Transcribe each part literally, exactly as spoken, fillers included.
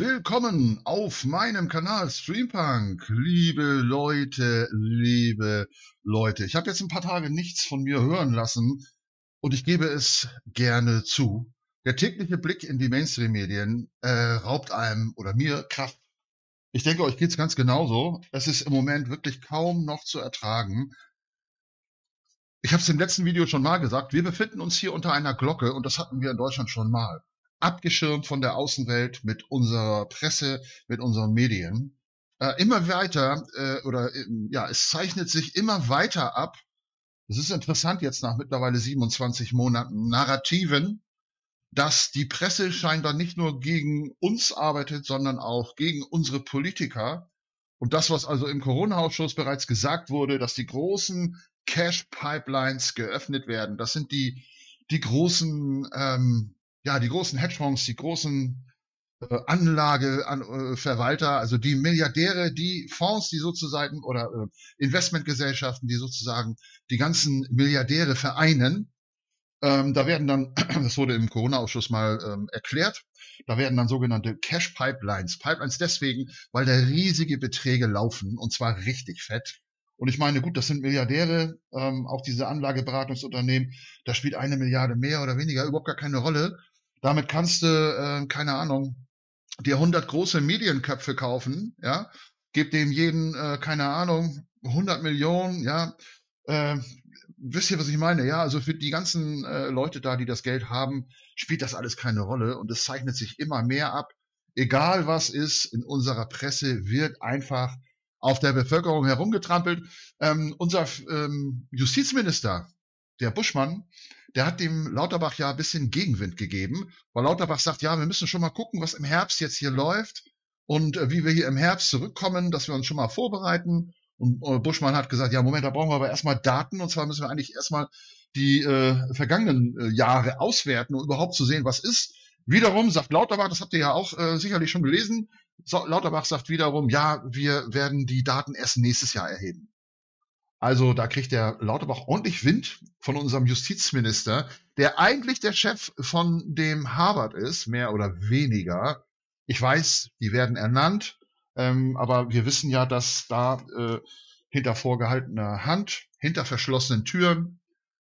Willkommen auf meinem Kanal Streampunk, liebe Leute, liebe Leute. Ich habe jetzt ein paar Tage nichts von mir hören lassen und ich gebe es gerne zu. Der tägliche Blick in die Mainstream-Medien äh, raubt einem oder mir Kraft. Ich denke, euch geht's ganz genauso. Es ist im Moment wirklich kaum noch zu ertragen. Ich habe es im letzten Video schon mal gesagt, wir befinden uns hier unter einer Glocke und das hatten wir in Deutschland schon mal. Abgeschirmt von der Außenwelt mit unserer Presse, mit unseren Medien. Äh, immer weiter, äh, oder äh, ja, es zeichnet sich immer weiter ab. Es ist interessant jetzt nach mittlerweile siebenundzwanzig Monaten Narrativen, dass die Presse scheinbar nicht nur gegen uns arbeitet, sondern auch gegen unsere Politiker. Und das, was also im Corona-Ausschuss bereits gesagt wurde, dass die großen Cash-Pipelines geöffnet werden, das sind die, die großen... Ähm, Ja, die großen Hedgefonds, die großen äh, Anlageverwalter, also die Milliardäre, die Fonds, die sozusagen, oder äh, Investmentgesellschaften, die sozusagen die ganzen Milliardäre vereinen. Ähm, da werden dann, das wurde im Corona-Ausschuss mal ähm, erklärt, da werden dann sogenannte Cash-Pipelines. Pipelines deswegen, weil da riesige Beträge laufen, und zwar richtig fett. Und ich meine, gut, das sind Milliardäre, ähm, auch diese Anlageberatungsunternehmen, da spielt eine Milliarde mehr oder weniger überhaupt gar keine Rolle. Damit kannst du, äh, keine Ahnung, dir hundert große Medienköpfe kaufen, ja, gib dem jeden, äh, keine Ahnung, hundert Millionen, ja, äh, wisst ihr, was ich meine, ja, also für die ganzen äh, Leute da, die das Geld haben, spielt das alles keine Rolle und es zeichnet sich immer mehr ab, egal was ist, in unserer Presse wird einfach auf der Bevölkerung herumgetrampelt. Ähm, unser ähm, Justizminister, der Buschmann, der hat dem Lauterbach ja ein bisschen Gegenwind gegeben, weil Lauterbach sagt, ja, wir müssen schon mal gucken, was im Herbst jetzt hier läuft und äh, wie wir hier im Herbst zurückkommen, dass wir uns schon mal vorbereiten. Und äh, Buschmann hat gesagt, ja, Moment, da brauchen wir aber erstmal Daten. Und zwar müssen wir eigentlich erstmal die äh, vergangenen äh, Jahre auswerten, um überhaupt zu sehen, was ist. Wiederum sagt Lauterbach, das habt ihr ja auch äh, sicherlich schon gelesen, so, Lauterbach sagt wiederum, ja, wir werden die Daten erst nächstes Jahr erheben. Also da kriegt der Lauterbach ordentlich Wind von unserem Justizminister, der eigentlich der Chef von dem Harvard ist, mehr oder weniger. Ich weiß, die werden ernannt, ähm, aber wir wissen ja, dass da äh, hinter vorgehaltener Hand, hinter verschlossenen Türen,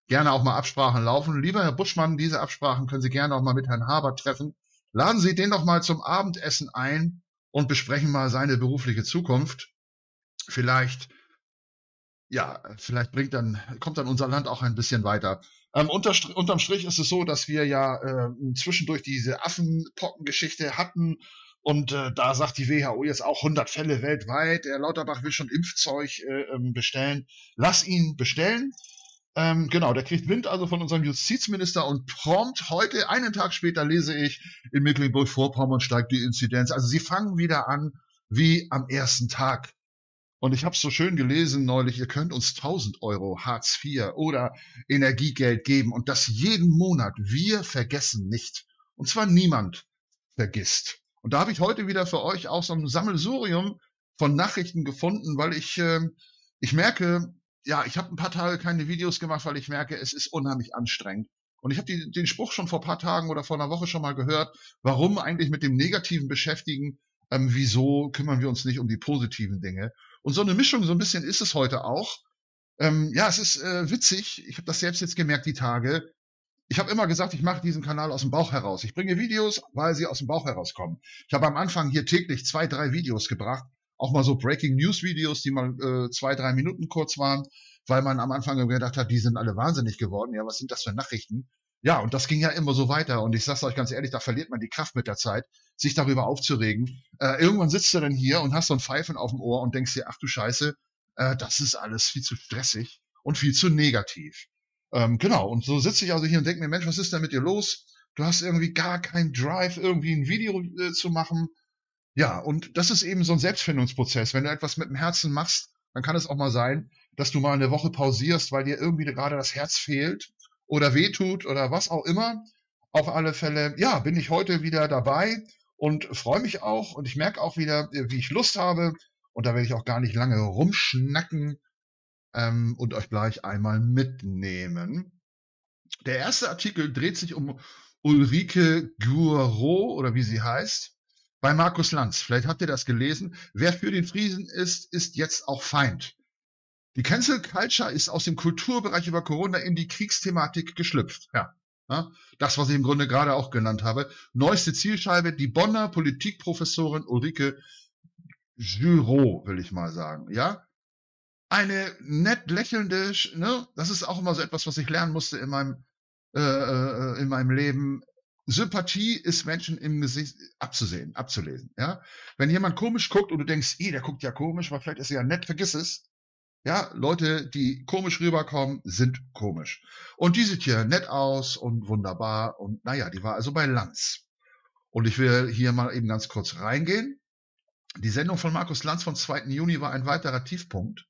gerne auch mal Absprachen laufen. Lieber Herr Buschmann, diese Absprachen können Sie gerne auch mal mit Herrn Harvard treffen. Laden Sie den doch mal zum Abendessen ein und besprechen mal seine berufliche Zukunft. Vielleicht, ja, vielleicht bringt dann, kommt dann unser Land auch ein bisschen weiter. Ähm, unter, unterm Strich ist es so, dass wir ja äh, zwischendurch diese Affenpockengeschichte hatten und äh, da sagt die W H O jetzt auch hundert Fälle weltweit. Der Lauterbach will schon Impfzeug äh, bestellen. Lass ihn bestellen. Ähm, genau, der kriegt Wind also von unserem Justizminister und prompt heute, einen Tag später, lese ich, in Mecklenburg-Vorpommern steigt die Inzidenz. Also sie fangen wieder an wie am ersten Tag. Und ich habe es so schön gelesen neulich, ihr könnt uns tausend Euro Hartz vier oder Energiegeld geben und das jeden Monat. Wir vergessen nicht. Und zwar niemand vergisst. Und da habe ich heute wieder für euch auch so ein Sammelsurium von Nachrichten gefunden, weil ich, äh, ich merke... Ja, ich habe ein paar Tage keine Videos gemacht, weil ich merke, es ist unheimlich anstrengend. Und ich habe den Spruch schon vor ein paar Tagen oder vor einer Woche schon mal gehört, warum eigentlich mit dem Negativen beschäftigen, ähm, wieso kümmern wir uns nicht um die positiven Dinge. Und so eine Mischung, so ein bisschen ist es heute auch. Ähm, ja, es ist äh, witzig, ich habe das selbst jetzt gemerkt, die Tage. Ich habe immer gesagt, ich mache diesen Kanal aus dem Bauch heraus. Ich bringe Videos, weil sie aus dem Bauch herauskommen. Ich habe am Anfang hier täglich zwei, drei Videos gebracht. Auch mal so Breaking-News-Videos, die mal äh, zwei, drei Minuten kurz waren, weil man am Anfang gedacht hat, die sind alle wahnsinnig geworden. Ja, was sind das für Nachrichten? Ja, und das ging ja immer so weiter. Und ich sag's euch ganz ehrlich, da verliert man die Kraft mit der Zeit, sich darüber aufzuregen. Äh, irgendwann sitzt du dann hier und hast so ein Pfeifen auf dem Ohr und denkst dir, ach du Scheiße, äh, das ist alles viel zu stressig und viel zu negativ. Ähm, genau, und so sitze ich also hier und denke mir, Mensch, was ist denn mit dir los? Du hast irgendwie gar keinen Drive, irgendwie ein Video äh, zu machen. Ja, und das ist eben so ein Selbstfindungsprozess. Wenn du etwas mit dem Herzen machst, dann kann es auch mal sein, dass du mal eine Woche pausierst, weil dir irgendwie gerade das Herz fehlt oder wehtut oder was auch immer. Auf alle Fälle, ja, bin ich heute wieder dabei und freue mich auch. Und ich merke auch wieder, wie ich Lust habe. Und da werde ich auch gar nicht lange rumschnacken ähm, und euch gleich einmal mitnehmen. Der erste Artikel dreht sich um Ulrike Guérot oder wie sie heißt. bei Markus Lanz. Vielleicht habt ihr das gelesen. Wer für den Frieden ist, ist jetzt auch Feind. Die Cancel Culture ist aus dem Kulturbereich über Corona in die Kriegsthematik geschlüpft. Ja, ja, das, was ich im Grunde gerade auch genannt habe. Neueste Zielscheibe, die Bonner Politikprofessorin Ulrike Guérot, will ich mal sagen. Ja, eine nett lächelnde, ne? Das ist auch immer so etwas, was ich lernen musste in meinem, äh, in meinem Leben. Sympathie ist Menschen im Gesicht abzusehen, abzulesen. Ja, wenn jemand komisch guckt und du denkst, eh, der guckt ja komisch, aber vielleicht ist er ja nett, vergiss es. Ja, Leute, die komisch rüberkommen, sind komisch. Und die sieht hier nett aus und wunderbar. Und naja, die war also bei Lanz. Und ich will hier mal eben ganz kurz reingehen. Die Sendung von Markus Lanz vom zweiten Juni war ein weiterer Tiefpunkt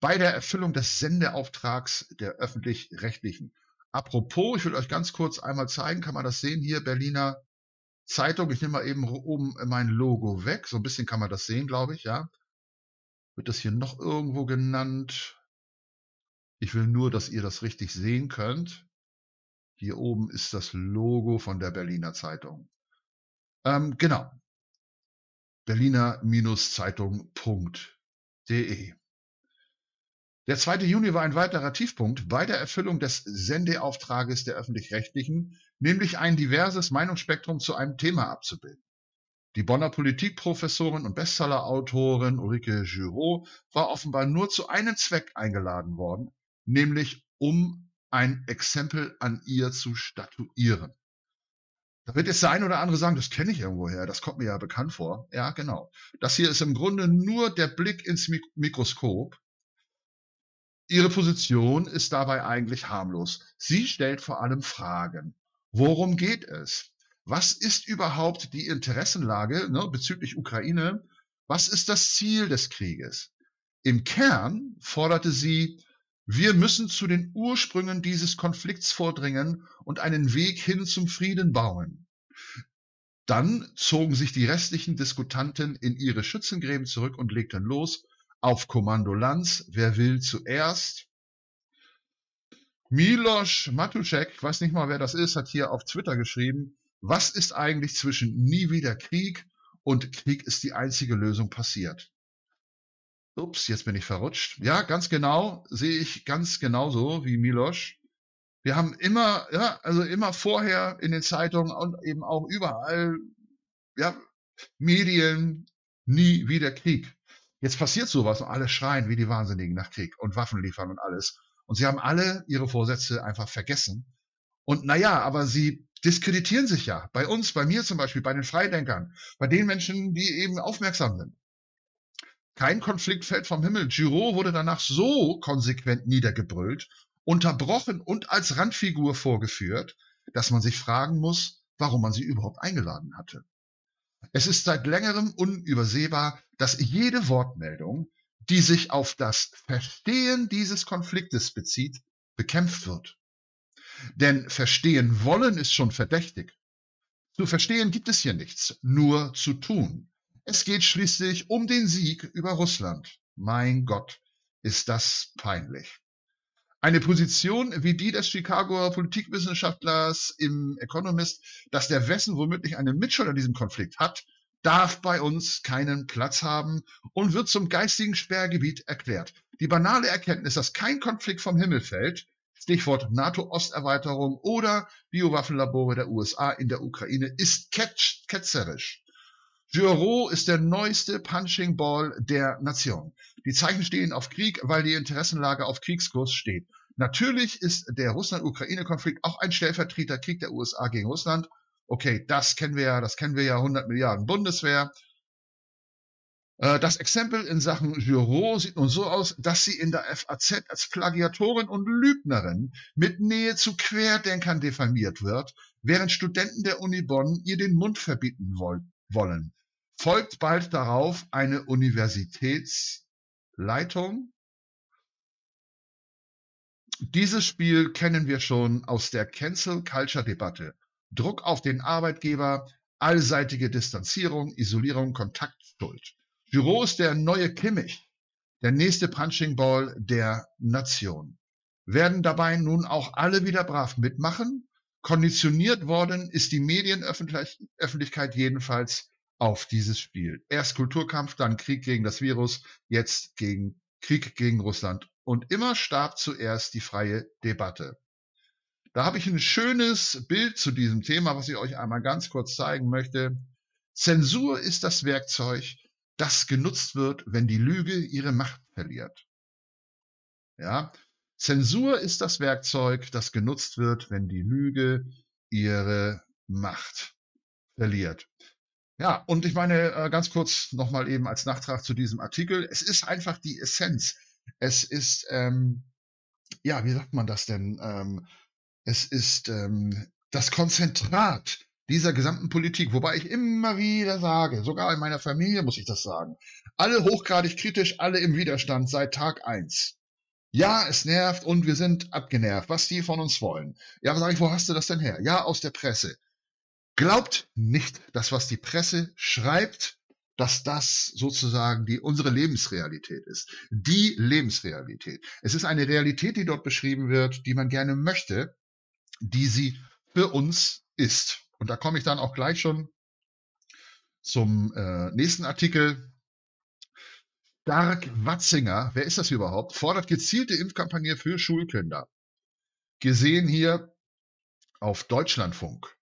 bei der Erfüllung des Sendeauftrags der Öffentlich-Rechtlichen. Apropos, ich will euch ganz kurz einmal zeigen, kann man das sehen hier, Berliner Zeitung. Ich nehme mal eben oben mein Logo weg. So ein bisschen kann man das sehen, glaube ich, ja. Wird das hier noch irgendwo genannt? Ich will nur, dass ihr das richtig sehen könnt. Hier oben ist das Logo von der Berliner Zeitung. Ähm, genau. Berliner Zeitung punkt de. Der zweite Juni war ein weiterer Tiefpunkt bei der Erfüllung des Sendeauftrages der Öffentlich-Rechtlichen, nämlich ein diverses Meinungsspektrum zu einem Thema abzubilden. Die Bonner Politikprofessorin und Bestsellerautorin Ulrike Guérot war offenbar nur zu einem Zweck eingeladen worden, nämlich um ein Exempel an ihr zu statuieren. Da wird jetzt der eine oder andere sagen, das kenne ich irgendwoher, das kommt mir ja bekannt vor. Ja, genau. Das hier ist im Grunde nur der Blick ins Mik- Mikroskop. Ihre Position ist dabei eigentlich harmlos. Sie stellt vor allem Fragen. Worum geht es? Was ist überhaupt die Interessenlage, ne, bezüglich Ukraine? Was ist das Ziel des Krieges? Im Kern forderte sie, wir müssen zu den Ursprüngen dieses Konflikts vordringen und einen Weg hin zum Frieden bauen. Dann zogen sich die restlichen Diskutanten in ihre Schützengräben zurück und legten los. Auf Kommando Lanz, wer will zuerst? Miloš Matušek, ich weiß nicht mal, wer das ist, hat hier auf Twitter geschrieben, was ist eigentlich zwischen nie wieder Krieg und Krieg ist die einzige Lösung passiert? Ups, jetzt bin ich verrutscht. Ja, ganz genau, sehe ich ganz genauso wie Miloš. Wir haben immer, ja, also immer vorher in den Zeitungen und eben auch überall, ja, Medien, nie wieder Krieg. Jetzt passiert sowas und alle schreien wie die Wahnsinnigen nach Krieg und Waffen liefern und alles. Und sie haben alle ihre Vorsätze einfach vergessen. Und naja, aber sie diskreditieren sich ja. Bei uns, bei mir zum Beispiel, bei den Freidenkern, bei den Menschen, die eben aufmerksam sind. Kein Konflikt fällt vom Himmel. Guérot wurde danach so konsequent niedergebrüllt, unterbrochen und als Randfigur vorgeführt, dass man sich fragen muss, warum man sie überhaupt eingeladen hatte. Es ist seit längerem unübersehbar, dass jede Wortmeldung, die sich auf das Verstehen dieses Konfliktes bezieht, bekämpft wird. Denn verstehen wollen ist schon verdächtig. Zu verstehen gibt es hier nichts, nur zu tun. Es geht schließlich um den Sieg über Russland. Mein Gott, ist das peinlich. Eine Position wie die des Chicagoer Politikwissenschaftlers im Economist, dass der Westen womöglich eine Mitschuld an diesem Konflikt hat, darf bei uns keinen Platz haben und wird zum geistigen Sperrgebiet erklärt. Die banale Erkenntnis, dass kein Konflikt vom Himmel fällt, Stichwort NATO-Osterweiterung oder Biowaffenlabore der U S A in der Ukraine, ist ketzerisch. Guérot ist der neueste Punching Ball der Nation. Die Zeichen stehen auf Krieg, weil die Interessenlage auf Kriegskurs steht. Natürlich ist der Russland-Ukraine-Konflikt auch ein Stellvertreterkrieg der U S A gegen Russland. Okay, das kennen wir ja, das kennen wir ja, hundert Milliarden Bundeswehr. Das Exempel in Sachen Guérot sieht nun so aus, dass sie in der F A Z als Plagiatorin und Lügnerin mit Nähe zu Querdenkern diffamiert wird, während Studenten der Uni Bonn ihr den Mund verbieten wollen. Folgt bald darauf eine Universitätsleitung. Dieses Spiel kennen wir schon aus der Cancel-Culture-Debatte. Druck auf den Arbeitgeber, allseitige Distanzierung, Isolierung, Kontaktschuld. Guérot ist der neue Kimmich, der nächste Punching Ball der Nation. Werden dabei nun auch alle wieder brav mitmachen? Konditioniert worden ist die Medienöffentlichkeit jedenfalls auf dieses Spiel. Erst Kulturkampf, dann Krieg gegen das Virus, jetzt gegen Krieg gegen Russland. Und immer starb zuerst die freie Debatte. Da habe ich ein schönes Bild zu diesem Thema, was ich euch einmal ganz kurz zeigen möchte. Zensur ist das Werkzeug, das genutzt wird, wenn die Lüge ihre Macht verliert. Ja, Zensur ist das Werkzeug, das genutzt wird, wenn die Lüge ihre Macht verliert. Ja, und ich meine, ganz kurz nochmal eben als Nachtrag zu diesem Artikel. Es ist einfach die Essenz. Es ist, ähm, ja, wie sagt man das denn? Ähm, es ist ähm, das Konzentrat dieser gesamten Politik, wobei ich immer wieder sage, sogar in meiner Familie muss ich das sagen, alle hochgradig kritisch, alle im Widerstand seit Tag eins. Ja, es nervt und wir sind abgenervt, was die von uns wollen. Ja, aber sage ich, wo hast du das denn her? Ja, aus der Presse. Glaubt nicht, dass was die Presse schreibt, dass das sozusagen die unsere Lebensrealität ist. Die Lebensrealität. Es ist eine Realität, die dort beschrieben wird, die man gerne möchte, die sie für uns ist. Und da komme ich dann auch gleich schon zum äh, nächsten Artikel. Stark-Watzinger, wer ist das überhaupt, fordert gezielte Impfkampagne für Schulkinder. Gesehen hier auf Deutschlandfunk.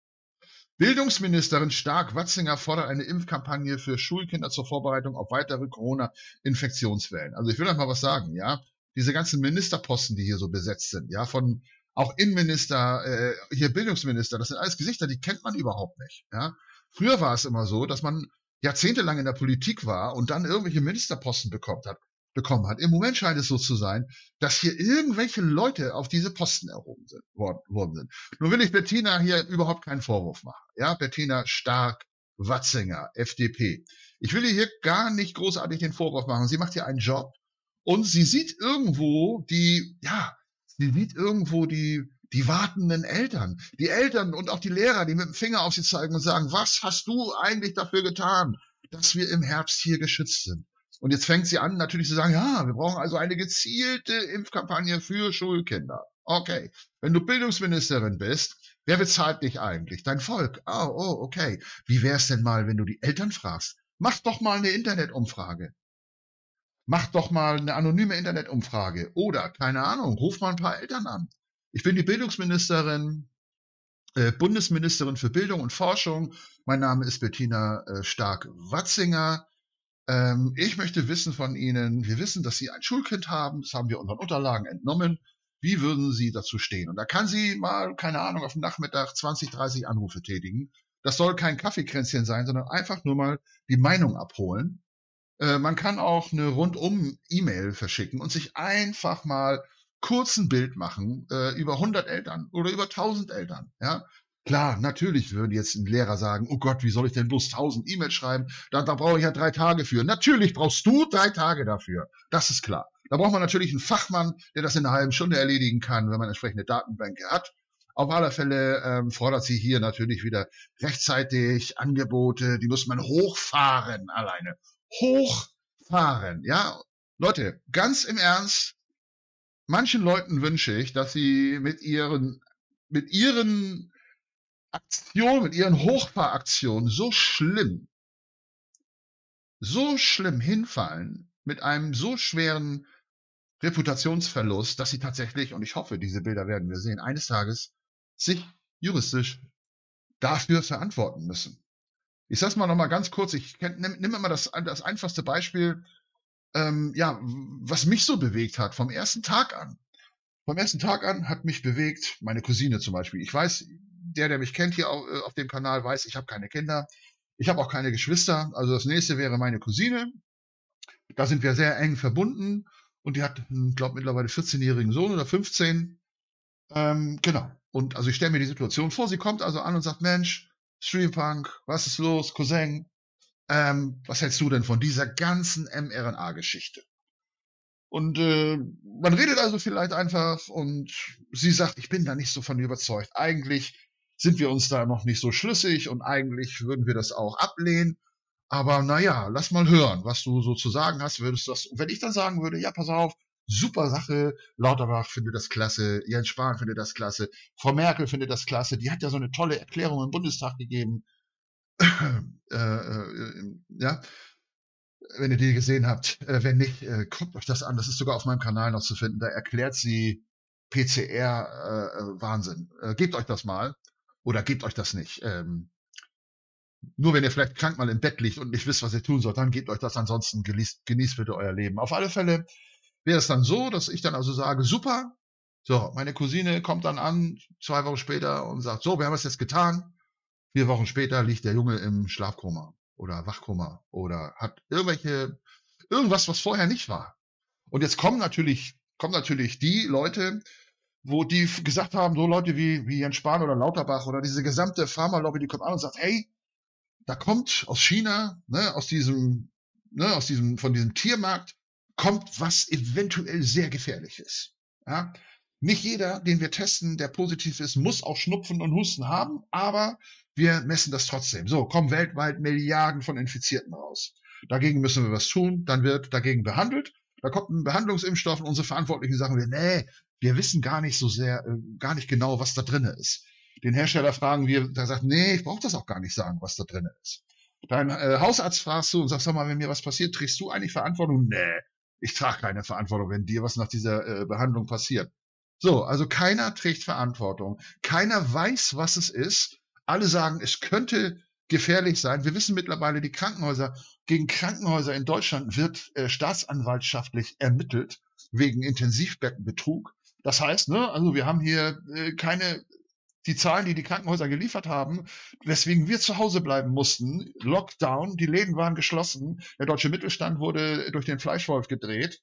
Bildungsministerin Stark-Watzinger fordert eine Impfkampagne für Schulkinder zur Vorbereitung auf weitere Corona-Infektionswellen. Also ich will euch mal was sagen, ja. Diese ganzen Ministerposten, die hier so besetzt sind, ja, von auch Innenminister, äh, hier Bildungsminister, das sind alles Gesichter, die kennt man überhaupt nicht. Ja? Früher war es immer so, dass man jahrzehntelang in der Politik war und dann irgendwelche Ministerposten bekommt hat, bekommen hat. Im Moment scheint es so zu sein, dass hier irgendwelche Leute auf diese Posten erhoben sind, worden sind. Nun will ich Bettina hier überhaupt keinen Vorwurf machen. Ja, Bettina Stark-Watzinger, F D P. Ich will ihr hier gar nicht großartig den Vorwurf machen. Sie macht hier einen Job und sie sieht irgendwo die, ja, Sie sieht irgendwo die, die wartenden Eltern, die Eltern und auch die Lehrer, die mit dem Finger auf sie zeigen und sagen, was hast du eigentlich dafür getan, dass wir im Herbst hier geschützt sind? Und jetzt fängt sie an, natürlich zu sagen, ja, wir brauchen also eine gezielte Impfkampagne für Schulkinder. Okay, wenn du Bildungsministerin bist, wer bezahlt dich eigentlich? Dein Volk. Oh, oh, okay. Wie wär's denn mal, wenn du die Eltern fragst? Mach doch mal eine Internetumfrage. Macht doch mal eine anonyme Internetumfrage oder, keine Ahnung, ruft mal ein paar Eltern an. Ich bin die Bildungsministerin, äh, Bundesministerin für Bildung und Forschung. Mein Name ist Bettina äh, Stark-Watzinger. Ähm, ich möchte wissen von Ihnen, wir wissen, dass Sie ein Schulkind haben, das haben wir unseren Unterlagen entnommen. Wie würden Sie dazu stehen? Und da kann sie mal, keine Ahnung, auf dem Nachmittag zwanzig, dreißig Anrufe tätigen. Das soll kein Kaffeekränzchen sein, sondern einfach nur mal die Meinung abholen. Man kann auch eine Rundum-E-Mail verschicken und sich einfach mal kurz ein Bild machen äh, über hundert Eltern oder über tausend Eltern. Ja? Klar, natürlich würde jetzt ein Lehrer sagen, oh Gott, wie soll ich denn bloß tausend E-Mails schreiben? Da, da brauche ich ja drei Tage für. Natürlich brauchst du drei Tage dafür. Das ist klar. Da braucht man natürlich einen Fachmann, der das in einer halben Stunde erledigen kann, wenn man entsprechende Datenbänke hat. Auf alle Fälle ähm, fordert sie hier natürlich wieder rechtzeitig Angebote, die muss man hochfahren alleine. Hochfahren, ja. Leute, ganz im Ernst, manchen Leuten wünsche ich, dass sie mit ihren, mit ihren Aktionen, mit ihren Hochfahraktionen so schlimm, so schlimm hinfallen, mit einem so schweren Reputationsverlust, dass sie tatsächlich, und ich hoffe, diese Bilder werden wir sehen, eines Tages sich juristisch dafür verantworten müssen. Ich sag's mal nochmal ganz kurz, ich nehme immer das, das einfachste Beispiel, ähm, ja, was mich so bewegt hat, vom ersten Tag an. Vom ersten Tag an hat mich bewegt, meine Cousine zum Beispiel. Ich weiß, der, der mich kennt hier auf, auf dem Kanal, weiß, ich habe keine Kinder, ich habe auch keine Geschwister. Also das nächste wäre meine Cousine. Da sind wir sehr eng verbunden und die hat, ich glaube, mittlerweile vierzehnjährigen Sohn oder fünfzehn. Ähm, genau. Und also ich stelle mir die Situation vor, sie kommt also an und sagt, Mensch, Streampunk, was ist los, Cousin? Ähm, was hältst du denn von dieser ganzen mRNA-Geschichte? Und äh, man redet also vielleicht einfach und sie sagt, ich bin da nicht so von überzeugt. Eigentlich sind wir uns da noch nicht so schlüssig und eigentlich würden wir das auch ablehnen. Aber naja, lass mal hören, was du so zu sagen hast. Würdest du das, wenn ich dann sagen würde, ja, pass auf, super Sache, Lauterbach findet das klasse, Jens Spahn findet das klasse, Frau Merkel findet das klasse, die hat ja so eine tolle Erklärung im Bundestag gegeben. äh, äh, ja, wenn ihr die gesehen habt, äh, wenn nicht, äh, guckt euch das an. Das ist sogar auf meinem Kanal noch zu finden. Da erklärt sie P C R-Wahnsinn. Äh, äh, gebt euch das mal oder gebt euch das nicht. Ähm, nur wenn ihr vielleicht krank mal im Bett liegt und nicht wisst, was ihr tun sollt, dann gebt euch das. Ansonsten genießt, genießt bitte euer Leben. Auf alle Fälle wäre es dann so, dass ich dann also sage, super. So, meine Cousine kommt dann an, zwei Wochen später und sagt, so, wir haben es jetzt getan. Vier Wochen später liegt der Junge im Schlafkoma oder Wachkoma oder hat irgendwelche, irgendwas, was vorher nicht war. Und jetzt kommen natürlich, kommen natürlich die Leute, wo die gesagt haben, so Leute wie, wie Jens Spahn oder Lauterbach oder diese gesamte Pharma-Lobby, die kommt an und sagt, hey, da kommt aus China, ne, aus diesem, ne, aus diesem, von diesem Tiermarkt kommt was eventuell sehr gefährlich ist. Ja? Nicht jeder, den wir testen, der positiv ist, muss auch Schnupfen und Husten haben, aber wir messen das trotzdem. So, kommen weltweit Milliarden von Infizierten raus. Dagegen müssen wir was tun, dann wird dagegen behandelt. Da kommt ein Behandlungsimpfstoff und unsere Verantwortlichen sagen wir, nee, wir wissen gar nicht so sehr, äh, gar nicht genau, was da drin ist. Den Hersteller fragen wir, der sagt, nee, ich brauche das auch gar nicht sagen, was da drin ist. Dein äh, Hausarzt fragst du und sagst, sag mal, wenn mir was passiert, trägst du eigentlich Verantwortung? Nee, ich trage keine Verantwortung, wenn dir was nach dieser äh, Behandlung passiert. So, also keiner trägt Verantwortung. Keiner weiß, was es ist. Alle sagen, es könnte gefährlich sein. Wir wissen mittlerweile, die Krankenhäuser, gegen Krankenhäuser in Deutschland wird äh, staatsanwaltschaftlich ermittelt wegen Intensivbettenbetrug. Das heißt, ne, also wir haben hier äh, keine, die Zahlen, die die Krankenhäuser geliefert haben, weswegen wir zu Hause bleiben mussten. Lockdown, die Läden waren geschlossen. Der deutsche Mittelstand wurde durch den Fleischwolf gedreht,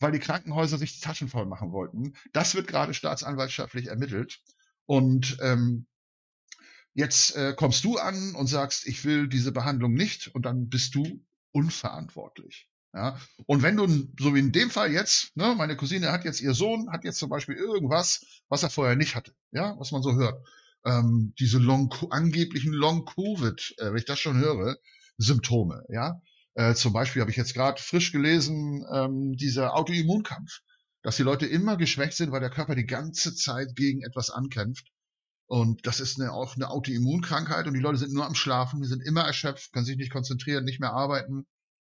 weil die Krankenhäuser sich die Taschen voll machen wollten. Das wird gerade staatsanwaltschaftlich ermittelt. Und ähm, jetzt äh, kommst du an und sagst, ich will diese Behandlung nicht. Und dann bist du unverantwortlich. Ja? Und wenn du, so wie in dem Fall jetzt, ne, meine Cousine hat jetzt, ihr Sohn hat jetzt zum Beispiel irgendwas, was er vorher nicht hatte, ja, was man so hört. Ähm, diese Long, angeblichen Long-Covid, äh, wenn ich das schon höre, Symptome, ja. Äh, zum Beispiel habe ich jetzt gerade frisch gelesen, ähm, dieser Autoimmunkampf, dass die Leute immer geschwächt sind, weil der Körper die ganze Zeit gegen etwas ankämpft. Und das ist eine, auch eine Autoimmunkrankheit und die Leute sind nur am Schlafen, die sind immer erschöpft, können sich nicht konzentrieren, nicht mehr arbeiten.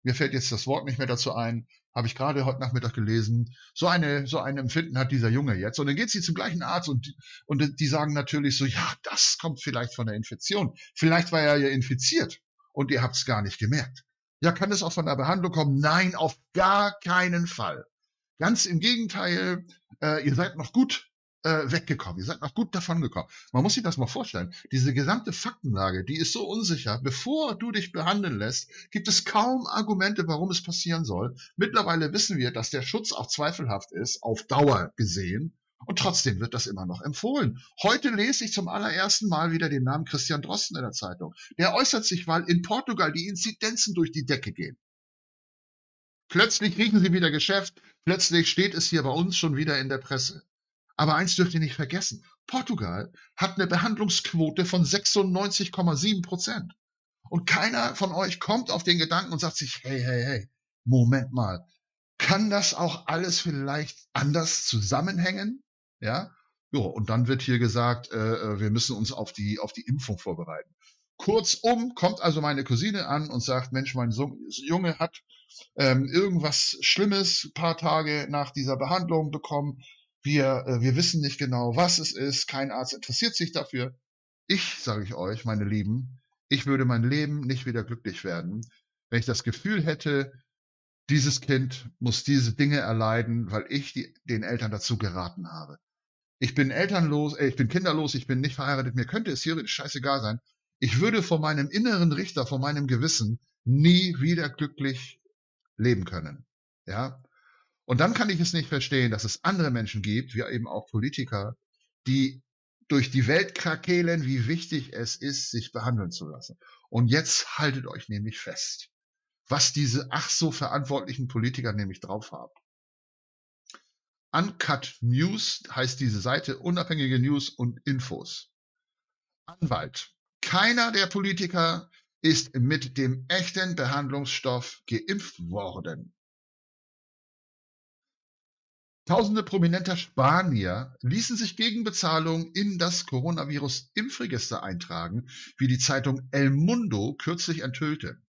Mir fällt jetzt das Wort nicht mehr dazu ein, habe ich gerade heute Nachmittag gelesen. So eine, so ein Empfinden hat dieser Junge jetzt. Und dann geht sie zum gleichen Arzt und die, und die sagen natürlich so, ja, das kommt vielleicht von der Infektion. Vielleicht war er ja infiziert und ihr habt es gar nicht gemerkt. Ja, kann es auch von der Behandlung kommen? Nein, auf gar keinen Fall. Ganz im Gegenteil, äh, ihr seid noch gut äh, weggekommen, ihr seid noch gut davongekommen. Man muss sich das mal vorstellen. Diese gesamte Faktenlage, die ist so unsicher. Bevor du dich behandeln lässt, gibt es kaum Argumente, warum es passieren soll. Mittlerweile wissen wir, dass der Schutz auch zweifelhaft ist, auf Dauer gesehen. Und trotzdem wird das immer noch empfohlen. Heute lese ich zum allerersten Mal wieder den Namen Christian Drosten in der Zeitung. Der äußert sich, weil in Portugal die Inzidenzen durch die Decke gehen. Plötzlich riechen sie wieder Geschäft. Plötzlich steht es hier bei uns schon wieder in der Presse. Aber eins dürft ihr nicht vergessen. Portugal hat eine Behandlungsquote von sechsundneunzig Komma sieben Prozent. Und keiner von euch kommt auf den Gedanken und sagt sich, hey, hey, hey, Moment mal. Kann das auch alles vielleicht anders zusammenhängen? Ja, jo, und dann wird hier gesagt, äh, wir müssen uns auf die, auf die Impfung vorbereiten. Kurzum kommt also meine Cousine an und sagt, Mensch, mein Sohn, Junge hat ähm, irgendwas Schlimmes ein paar Tage nach dieser Behandlung bekommen. Wir, äh, wir wissen nicht genau, was es ist. Kein Arzt interessiert sich dafür. Ich, sage ich euch, meine Lieben, ich würde mein Leben nicht wieder glücklich werden, wenn ich das Gefühl hätte, dieses Kind muss diese Dinge erleiden, weil ich die, den Eltern dazu geraten habe. Ich bin elternlos, äh, ich bin kinderlos, ich bin nicht verheiratet, mir könnte es hier scheißegal sein. Ich würde vor meinem inneren Richter, vor meinem Gewissen nie wieder glücklich leben können. Ja? Und dann kann ich es nicht verstehen, dass es andere Menschen gibt, wie eben auch Politiker, die durch die Welt krakehlen, wie wichtig es ist, sich behandeln zu lassen. Und jetzt haltet euch nämlich fest, was diese ach so verantwortlichen Politiker nämlich drauf haben. Uncut News heißt diese Seite, unabhängige News und Infos. Anwalt. Keiner der Politiker ist mit dem echten Behandlungsstoff geimpft worden. Tausende prominenter Spanier ließen sich gegen Bezahlung in das Coronavirus-Impfregister eintragen, wie die Zeitung El Mundo kürzlich enthüllte.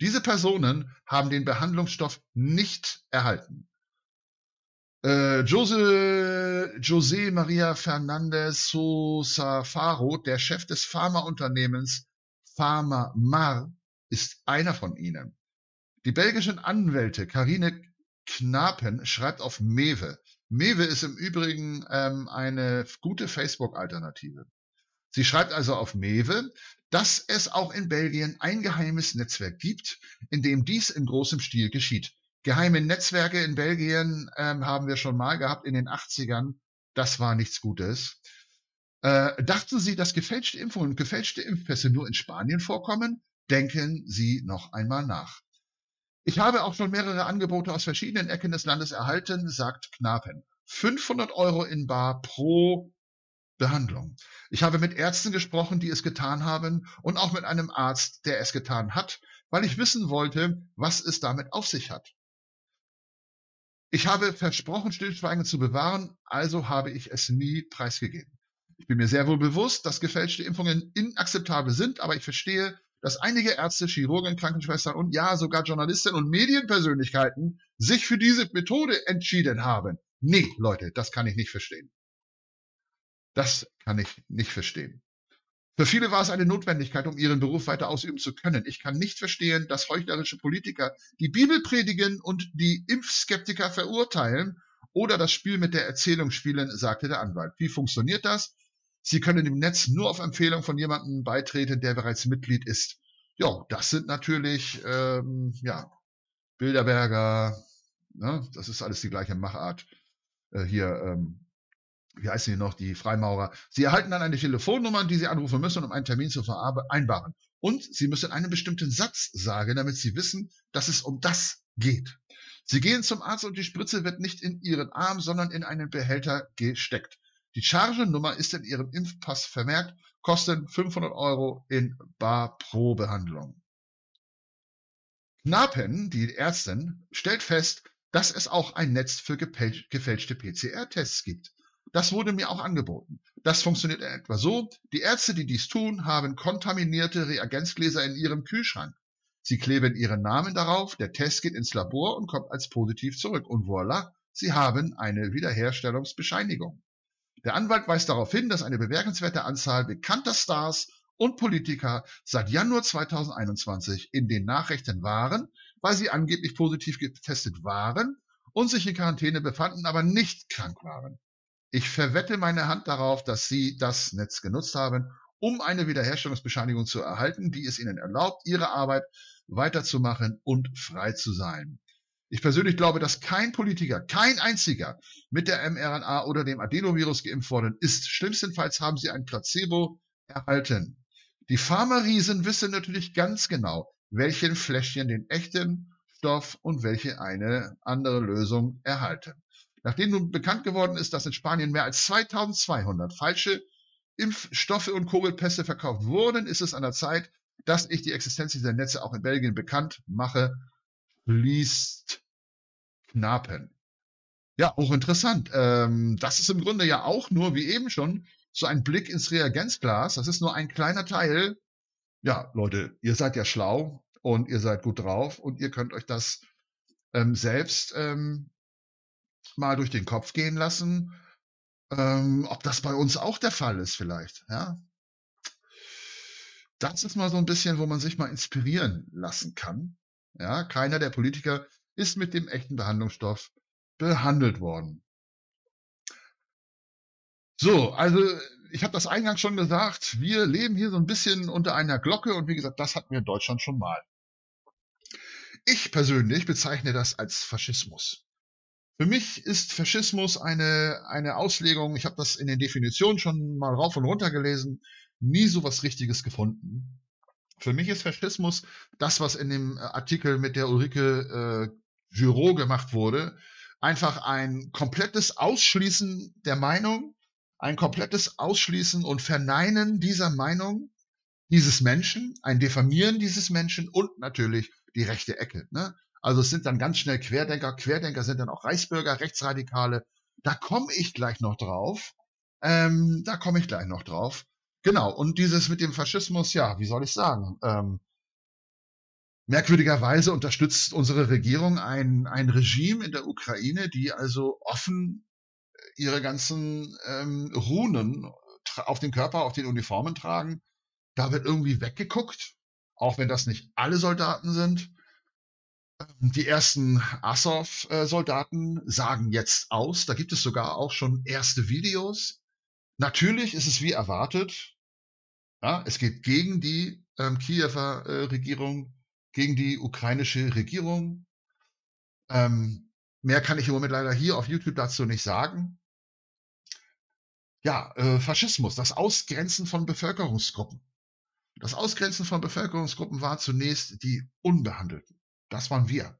Diese Personen haben den Behandlungsstoff nicht erhalten. Äh, Jose, José María Fernández Sousa Faro, der Chef des Pharmaunternehmens PharmaMar, ist einer von ihnen. Die belgischen Anwälte Karine Knapen schreibt auf MEWE. MEWE ist im Übrigen ähm, eine gute Facebook-Alternative. Sie schreibt also auf MEWE, dass es auch in Belgien ein geheimes Netzwerk gibt, in dem dies in großem Stil geschieht. Geheime Netzwerke in Belgien ähm, haben wir schon mal gehabt in den achtzigern. Das war nichts Gutes. Äh, dachten Sie, dass gefälschte Impfungen und gefälschte Impfpässe nur in Spanien vorkommen? Denken Sie noch einmal nach. Ich habe auch schon mehrere Angebote aus verschiedenen Ecken des Landes erhalten, sagt Knapen. fünfhundert Euro in bar pro Behandlung. Ich habe mit Ärzten gesprochen, die es getan haben, und auch mit einem Arzt, der es getan hat, weil ich wissen wollte, was es damit auf sich hat. Ich habe versprochen, Stillschweigen zu bewahren, also habe ich es nie preisgegeben. Ich bin mir sehr wohl bewusst, dass gefälschte Impfungen inakzeptabel sind, aber ich verstehe, dass einige Ärzte, Chirurgen, Krankenschwestern und ja, sogar Journalistinnen und Medienpersönlichkeiten sich für diese Methode entschieden haben. Nee, Leute, das kann ich nicht verstehen. Das kann ich nicht verstehen. Für viele war es eine Notwendigkeit, um ihren Beruf weiter ausüben zu können. Ich kann nicht verstehen, dass heuchlerische Politiker die Bibel predigen und die Impfskeptiker verurteilen oder das Spiel mit der Erzählung spielen, sagte der Anwalt. Wie funktioniert das? Sie können dem Netz nur auf Empfehlung von jemandem beitreten, der bereits Mitglied ist. Ja, das sind natürlich ähm, ja, Bilderberger, ne? Das ist alles die gleiche Machart. Äh, hier, ähm, wie heißen die noch, die Freimaurer. Sie erhalten dann eine Telefonnummer, die Sie anrufen müssen, um einen Termin zu vereinbaren. Und Sie müssen einen bestimmten Satz sagen, damit Sie wissen, dass es um das geht. Sie gehen zum Arzt und die Spritze wird nicht in Ihren Arm, sondern in einen Behälter gesteckt. Die Chargenummer ist in Ihrem Impfpass vermerkt, kostet fünfhundert Euro in bar pro Behandlung. Knapen, die Ärztin, stellt fest, dass es auch ein Netz für gefälschte P C R-Tests gibt. Das wurde mir auch angeboten. Das funktioniert etwa so. Die Ärzte, die dies tun, haben kontaminierte Reagenzgläser in ihrem Kühlschrank. Sie kleben ihren Namen darauf, der Test geht ins Labor und kommt als positiv zurück. Und voilà, sie haben eine Wiederherstellungsbescheinigung. Der Anwalt weist darauf hin, dass eine bemerkenswerte Anzahl bekannter Stars und Politiker seit Januar zweitausendeinundzwanzig in den Nachrichten waren, weil sie angeblich positiv getestet waren und sich in Quarantäne befanden, aber nicht krank waren. Ich verwette meine Hand darauf, dass Sie das Netz genutzt haben, um eine Wiederherstellungsbescheinigung zu erhalten, die es Ihnen erlaubt, Ihre Arbeit weiterzumachen und frei zu sein. Ich persönlich glaube, dass kein Politiker, kein einziger mit der mRNA oder dem Adenovirus geimpft worden ist. Schlimmstenfalls haben sie ein Placebo erhalten. Die Pharma-Riesen wissen natürlich ganz genau, welchen Fläschchen den echten Stoff und welche eine andere Lösung erhalten. Nachdem nun bekannt geworden ist, dass in Spanien mehr als zweitausendzweihundert falsche Impfstoffe und Covid-Pässe verkauft wurden, ist es an der Zeit, dass ich die Existenz dieser Netze auch in Belgien bekannt mache, liest Knapen. Ja, auch interessant. Ähm, das ist im Grunde ja auch nur, wie eben schon, so ein Blick ins Reagenzglas. Das ist nur ein kleiner Teil. Ja, Leute, ihr seid ja schlau und ihr seid gut drauf und ihr könnt euch das ähm, selbst ähm, mal durch den Kopf gehen lassen, ähm, ob das bei uns auch der Fall ist vielleicht. Ja? Das ist mal so ein bisschen, wo man sich mal inspirieren lassen kann. Ja, keiner der Politiker ist mit dem echten Behandlungsstoff behandelt worden. So, also ich habe das eingangs schon gesagt, wir leben hier so ein bisschen unter einer Glocke und wie gesagt, das hatten wir in Deutschland schon mal. Ich persönlich bezeichne das als Faschismus. Für mich ist Faschismus eine, eine Auslegung, ich habe das in den Definitionen schon mal rauf und runter gelesen, nie so was Richtiges gefunden. Für mich ist Faschismus das, was in dem Artikel mit der Ulrike äh, Guérot gemacht wurde, einfach ein komplettes Ausschließen der Meinung, ein komplettes Ausschließen und Verneinen dieser Meinung, dieses Menschen, ein Diffamieren dieses Menschen und natürlich die rechte Ecke. Ne? Also es sind dann ganz schnell Querdenker. Querdenker sind dann auch Reichsbürger, Rechtsradikale. Da komme ich gleich noch drauf. Ähm, da komme ich gleich noch drauf. Genau, und dieses mit dem Faschismus, ja, wie soll ich sagen? Ähm, merkwürdigerweise unterstützt unsere Regierung ein, ein Regime in der Ukraine, die also offen ihre ganzen ähm, Runen auf dem Körper, auf den Uniformen tragen. Da wird irgendwie weggeguckt, auch wenn das nicht alle Soldaten sind. Die ersten Azov-Soldaten sagen jetzt aus. Da gibt es sogar auch schon erste Videos. Natürlich ist es wie erwartet. Ja, es geht gegen die ähm, Kiewer äh, Regierung, gegen die ukrainische Regierung. Ähm, mehr kann ich im Moment leider hier auf YouTube dazu nicht sagen. Ja, äh, Faschismus, das Ausgrenzen von Bevölkerungsgruppen. Das Ausgrenzen von Bevölkerungsgruppen war zunächst die Unbehandelten. Das waren wir.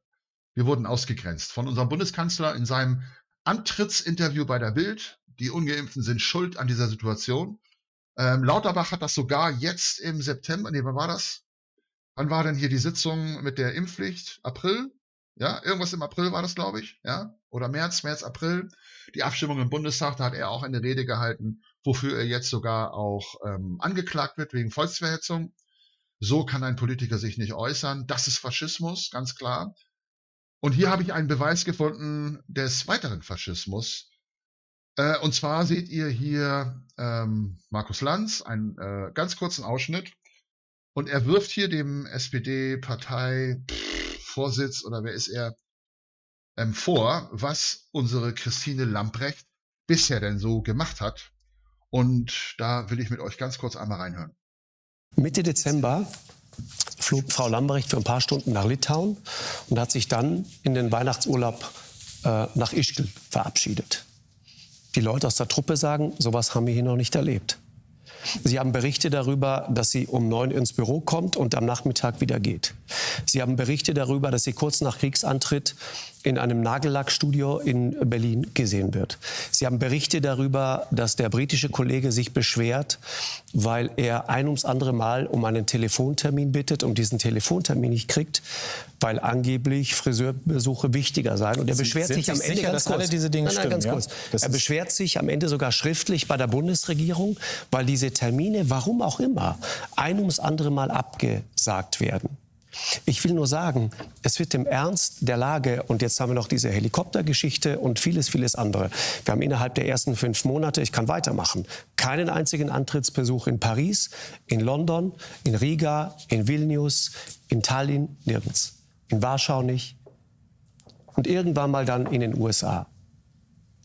Wir wurden ausgegrenzt von unserem Bundeskanzler in seinem Antrittsinterview bei der Bild. Die Ungeimpften sind schuld an dieser Situation. Ähm, Lauterbach hat das sogar jetzt im September, nee, wann war das? Wann war denn hier die Sitzung mit der Impfpflicht? April? Ja, irgendwas im April war das, glaube ich. Ja, oder März, März, April. Die Abstimmung im Bundestag, da hat er auch eine Rede gehalten, wofür er jetzt sogar auch ähm, angeklagt wird wegen Volksverhetzung. So kann ein Politiker sich nicht äußern. Das ist Faschismus, ganz klar. Und hier habe ich einen Beweis gefunden des weiteren Faschismus. Äh, und zwar seht ihr hier ähm, Markus Lanz, einen äh, ganz kurzen Ausschnitt. Und er wirft hier dem S P D-Parteivorsitz oder wer ist er, ähm, vor, was unsere Christine Lamprecht bisher denn so gemacht hat. Und da will ich mit euch ganz kurz einmal reinhören. Mitte Dezember flog Frau Lamprecht für ein paar Stunden nach Litauen und hat sich dann in den Weihnachtsurlaub äh, nach Ischgl verabschiedet. Die Leute aus der Truppe sagen, sowas haben wir hier noch nicht erlebt. Sie haben Berichte darüber, dass sie um neun ins Büro kommt und am Nachmittag wieder geht. Sie haben Berichte darüber, dass sie kurz nach Kriegsantritt in einem Nagellackstudio in Berlin gesehen wird. Sie haben Berichte darüber, dass der britische Kollege sich beschwert, weil er ein ums andere Mal um einen Telefontermin bittet und diesen Telefontermin nicht kriegt, weil angeblich Friseurbesuche wichtiger seien. Und er beschwert sich am Ende ganz kurz. Er beschwert sich am Ende sogar schriftlich bei der Bundesregierung, weil diese Termine, warum auch immer, ein ums andere Mal abgesagt werden. Ich will nur sagen, es wird im Ernst der Lage, und jetzt haben wir noch diese Helikoptergeschichte und vieles, vieles andere. Wir haben innerhalb der ersten fünf Monate, ich kann weitermachen, keinen einzigen Antrittsbesuch in Paris, in London, in Riga, in Vilnius, in Tallinn, nirgends. In Warschau nicht. Und irgendwann mal dann in den U S A.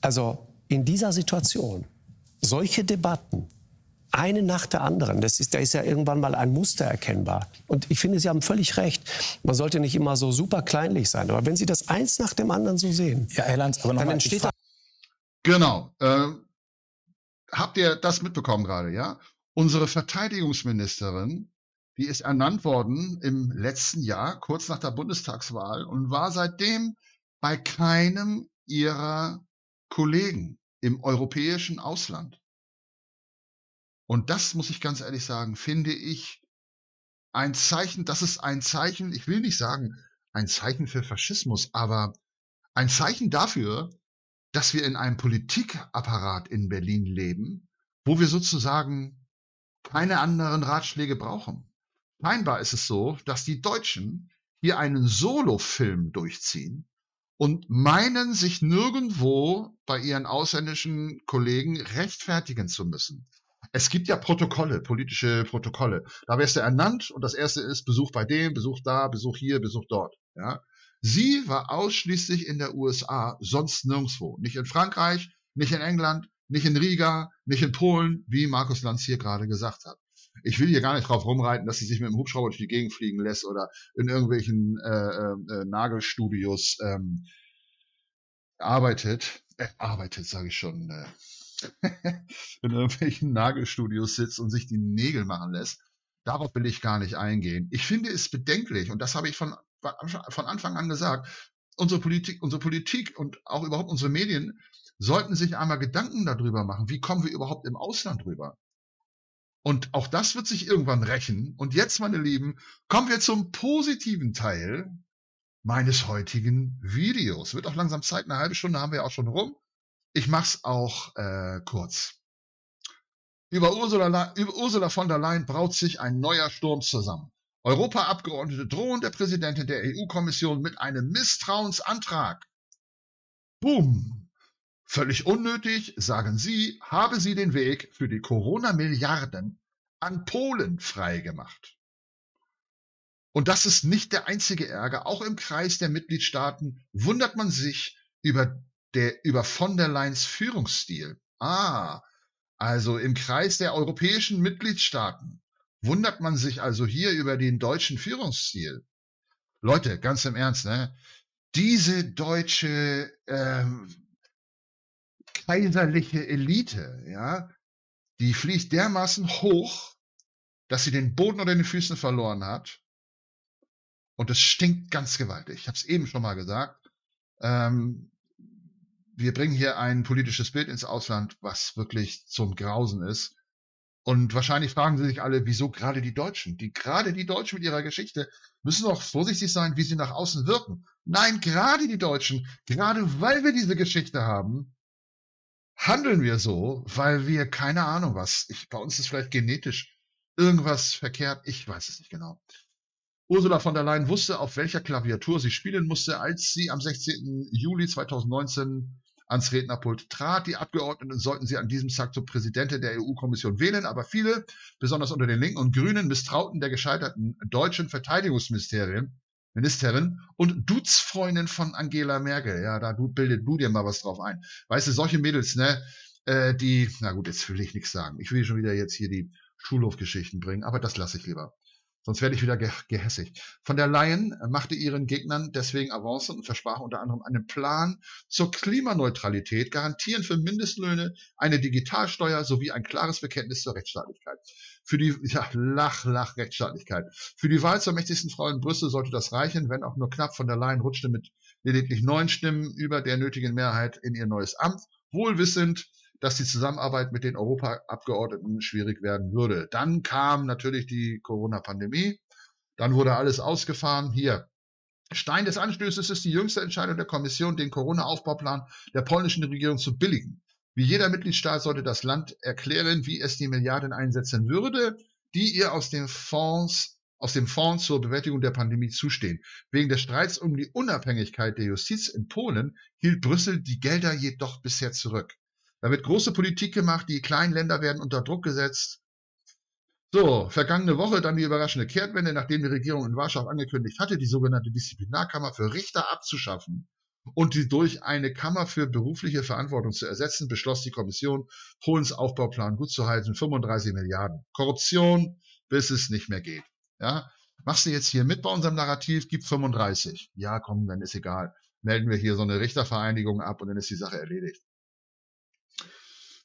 Also in dieser Situation, solche Debatten, eine nach der anderen. Das ist, da ist ja irgendwann mal ein Muster erkennbar. Und ich finde, Sie haben völlig recht. Man sollte nicht immer so super kleinlich sein. Aber wenn Sie das eins nach dem anderen so sehen, ja, Herr Lanz, aber noch dann mal, entsteht da... Genau. Äh, habt ihr das mitbekommen gerade, ja? Unsere Verteidigungsministerin, die ist ernannt worden im letzten Jahr, kurz nach der Bundestagswahl, und war seitdem bei keinem ihrer Kollegen im europäischen Ausland. Und das, muss ich ganz ehrlich sagen, finde ich ein Zeichen, das ist ein Zeichen, ich will nicht sagen, ein Zeichen für Faschismus, aber ein Zeichen dafür, dass wir in einem Politikapparat in Berlin leben, wo wir sozusagen keine anderen Ratschläge brauchen. Scheinbar ist es so, dass die Deutschen hier einen Solofilm durchziehen und meinen, sich nirgendwo bei ihren ausländischen Kollegen rechtfertigen zu müssen. Es gibt ja Protokolle, politische Protokolle. Da wirst du ernannt und das erste ist Besuch bei dem, Besuch da, Besuch hier, Besuch dort. Ja. Sie war ausschließlich in der U S A, sonst nirgendwo. Nicht in Frankreich, nicht in England, nicht in Riga, nicht in Polen, wie Markus Lanz hier gerade gesagt hat. Ich will hier gar nicht drauf rumreiten, dass sie sich mit dem Hubschrauber durch die Gegend fliegen lässt oder in irgendwelchen äh, äh, Nagelstudios ähm, arbeitet. Äh, arbeitet, sage ich schon, äh. in irgendwelchen Nagelstudios sitzt und sich die Nägel machen lässt. Darauf will ich gar nicht eingehen. Ich finde es bedenklich, und das habe ich von, von Anfang an gesagt, unsere Politik, unsere Politik und auch überhaupt unsere Medien sollten sich einmal Gedanken darüber machen, wie kommen wir überhaupt im Ausland rüber. Und auch das wird sich irgendwann rächen. Und jetzt, meine Lieben, kommen wir zum positiven Teil meines heutigen Videos. Wird auch langsam Zeit, eine halbe Stunde haben wir auch schon rum. Ich mach's auch äh, kurz. Über Ursula, über Ursula von der Leyen braut sich ein neuer Sturm zusammen. Europaabgeordnete drohen der Präsidentin der E U-Kommission mit einem Misstrauensantrag. Boom! Völlig unnötig, sagen sie, habe sie den Weg für die Corona-Milliarden an Polen freigemacht. Und das ist nicht der einzige Ärger. Auch im Kreis der Mitgliedstaaten wundert man sich über, der, über von der Leyens Führungsstil. Ah, also im Kreis der europäischen Mitgliedstaaten wundert man sich also hier über den deutschen Führungsstil. Leute, ganz im Ernst, ne? Diese deutsche ähm, kaiserliche Elite, ja, die fliegt dermaßen hoch, dass sie den Boden unter den Füßen verloren hat. Und es stinkt ganz gewaltig. Ich habe es eben schon mal gesagt. Ähm, wir bringen hier ein politisches Bild ins Ausland, was wirklich zum Grausen ist. Und wahrscheinlich fragen sie sich alle, wieso gerade die Deutschen? Die gerade die Deutschen mit ihrer Geschichte müssen doch vorsichtig sein, wie sie nach außen wirken. Nein, gerade die Deutschen, gerade weil wir diese Geschichte haben, handeln wir so, weil wir keine Ahnung was. Ich, bei uns ist vielleicht genetisch irgendwas verkehrt. Ich weiß es nicht genau. Ursula von der Leyen wusste, auf welcher Klaviatur sie spielen musste, als sie am sechzehnten Juli zweitausendneunzehn ans Rednerpult trat. Die Abgeordneten sollten sie an diesem Tag zur Präsidentin der E U-Kommission wählen, aber viele, besonders unter den Linken und Grünen, misstrauten der gescheiterten deutschen Verteidigungsministerin Ministerin und Dutzfreundin von Angela Merkel. Ja, da bildet du dir mal was drauf ein. Weißt du, solche Mädels, ne, äh, die, na gut, jetzt will ich nichts sagen. Ich will schon wieder jetzt hier die Schulhofgeschichten bringen, aber das lasse ich lieber. Sonst werde ich wieder ge gehässig. Von der Leyen machte ihren Gegnern deswegen Avancen und versprach unter anderem einen Plan zur Klimaneutralität, Garantien für Mindestlöhne, eine Digitalsteuer sowie ein klares Bekenntnis zur Rechtsstaatlichkeit. Für die, ja, lach, lach, Rechtsstaatlichkeit. Für die Wahl zur mächtigsten Frau in Brüssel sollte das reichen, wenn auch nur knapp. Von der Leyen rutschte mit lediglich neun Stimmen über der nötigen Mehrheit in ihr neues Amt, wohlwissend, dass die Zusammenarbeit mit den Europaabgeordneten schwierig werden würde. Dann kam natürlich die Corona-Pandemie. Dann wurde alles ausgefahren. Hier, Stein des Anstößes ist die jüngste Entscheidung der Kommission, den Corona-Aufbauplan der polnischen Regierung zu billigen. Wie jeder Mitgliedstaat sollte das Land erklären, wie es die Milliarden einsetzen würde, die ihr aus dem Fonds, aus dem Fonds zur Bewältigung der Pandemie zustehen. Wegen des Streits um die Unabhängigkeit der Justiz in Polen hielt Brüssel die Gelder jedoch bisher zurück. Da wird große Politik gemacht, die kleinen Länder werden unter Druck gesetzt. So, vergangene Woche dann die überraschende Kehrtwende, nachdem die Regierung in Warschau angekündigt hatte, die sogenannte Disziplinarkammer für Richter abzuschaffen und die durch eine Kammer für berufliche Verantwortung zu ersetzen, beschloss die Kommission, Polens Aufbauplan gutzuheißen, fünfunddreißig Milliarden. Korruption, bis es nicht mehr geht. Ja, machst du jetzt hier mit bei unserem Narrativ, gib fünfunddreißig. Ja, komm, dann ist egal. Melden wir hier so eine Richtervereinigung ab und dann ist die Sache erledigt.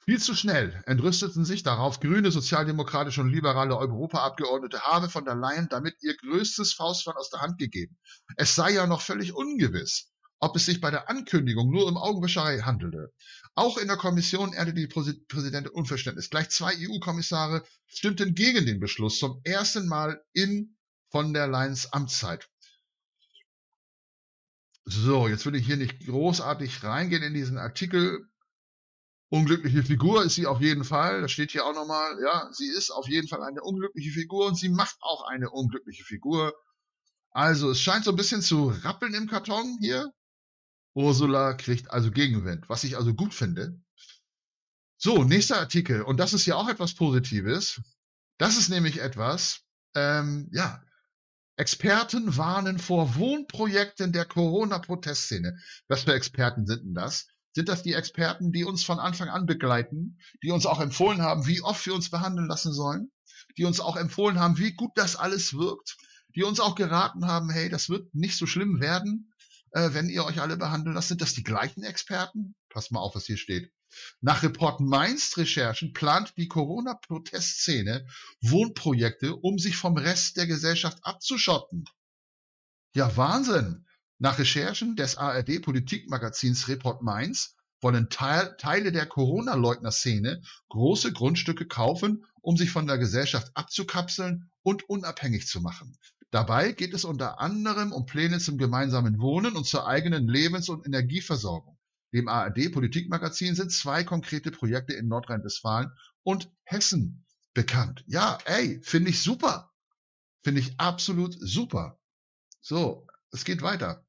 Viel zu schnell entrüsteten sich darauf grüne, sozialdemokratische und liberale Europaabgeordnete, habe von der Leyen damit ihr größtes Faustpfand aus der Hand gegeben. Es sei ja noch völlig ungewiss, ob es sich bei der Ankündigung nur um Augenwischerei handelte. Auch in der Kommission erntete die Präsidentin Unverständnis. Gleich zwei E U-Kommissare stimmten gegen den Beschluss, zum ersten Mal in von der Leyens Amtszeit. So, jetzt will ich hier nicht großartig reingehen in diesen Artikel. Unglückliche Figur ist sie auf jeden Fall, das steht hier auch nochmal, ja, sie ist auf jeden Fall eine unglückliche Figur und sie macht auch eine unglückliche Figur. Also es scheint so ein bisschen zu rappeln im Karton hier. Ursula kriegt also Gegenwind, was ich also gut finde. So, nächster Artikel, und das ist ja auch etwas Positives. Das ist nämlich etwas, ähm, ja, Experten warnen vor Wohnprojekten der Corona-Protestszene. Was für Experten sind denn das? Sind das die Experten, die uns von Anfang an begleiten, die uns auch empfohlen haben, wie oft wir uns behandeln lassen sollen, die uns auch empfohlen haben, wie gut das alles wirkt, die uns auch geraten haben, hey, das wird nicht so schlimm werden, äh, wenn ihr euch alle behandeln lasst. Sind das die gleichen Experten? Passt mal auf, was hier steht. Nach Report Mainz-Recherchen plant die Corona-Protestszene Wohnprojekte, um sich vom Rest der Gesellschaft abzuschotten. Ja, Wahnsinn! Nach Recherchen des A R D-Politikmagazins Report Mainz wollen Teil, Teile der Corona-Leugner-Szene große Grundstücke kaufen, um sich von der Gesellschaft abzukapseln und unabhängig zu machen. Dabei geht es unter anderem um Pläne zum gemeinsamen Wohnen und zur eigenen Lebens- und Energieversorgung. Dem A R D-Politikmagazin sind zwei konkrete Projekte in Nordrhein-Westfalen und Hessen bekannt. Ja, ey, finde ich super. Finde ich absolut super. So, es geht weiter.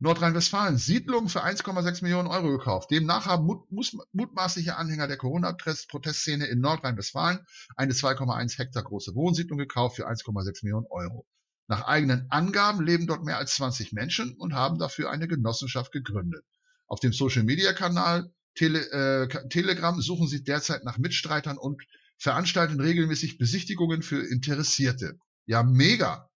Nordrhein-Westfalen, Siedlung für eins Komma sechs Millionen Euro gekauft. Demnach haben mut, mutmaßliche Anhänger der Corona-Protestszene in Nordrhein-Westfalen eine zwei Komma eins Hektar große Wohnsiedlung gekauft für eins Komma sechs Millionen Euro. Nach eigenen Angaben leben dort mehr als zwanzig Menschen und haben dafür eine Genossenschaft gegründet. Auf dem Social-Media-Kanal Tele, äh, Telegram suchen sie derzeit nach Mitstreitern und veranstalten regelmäßig Besichtigungen für Interessierte. Ja, mega!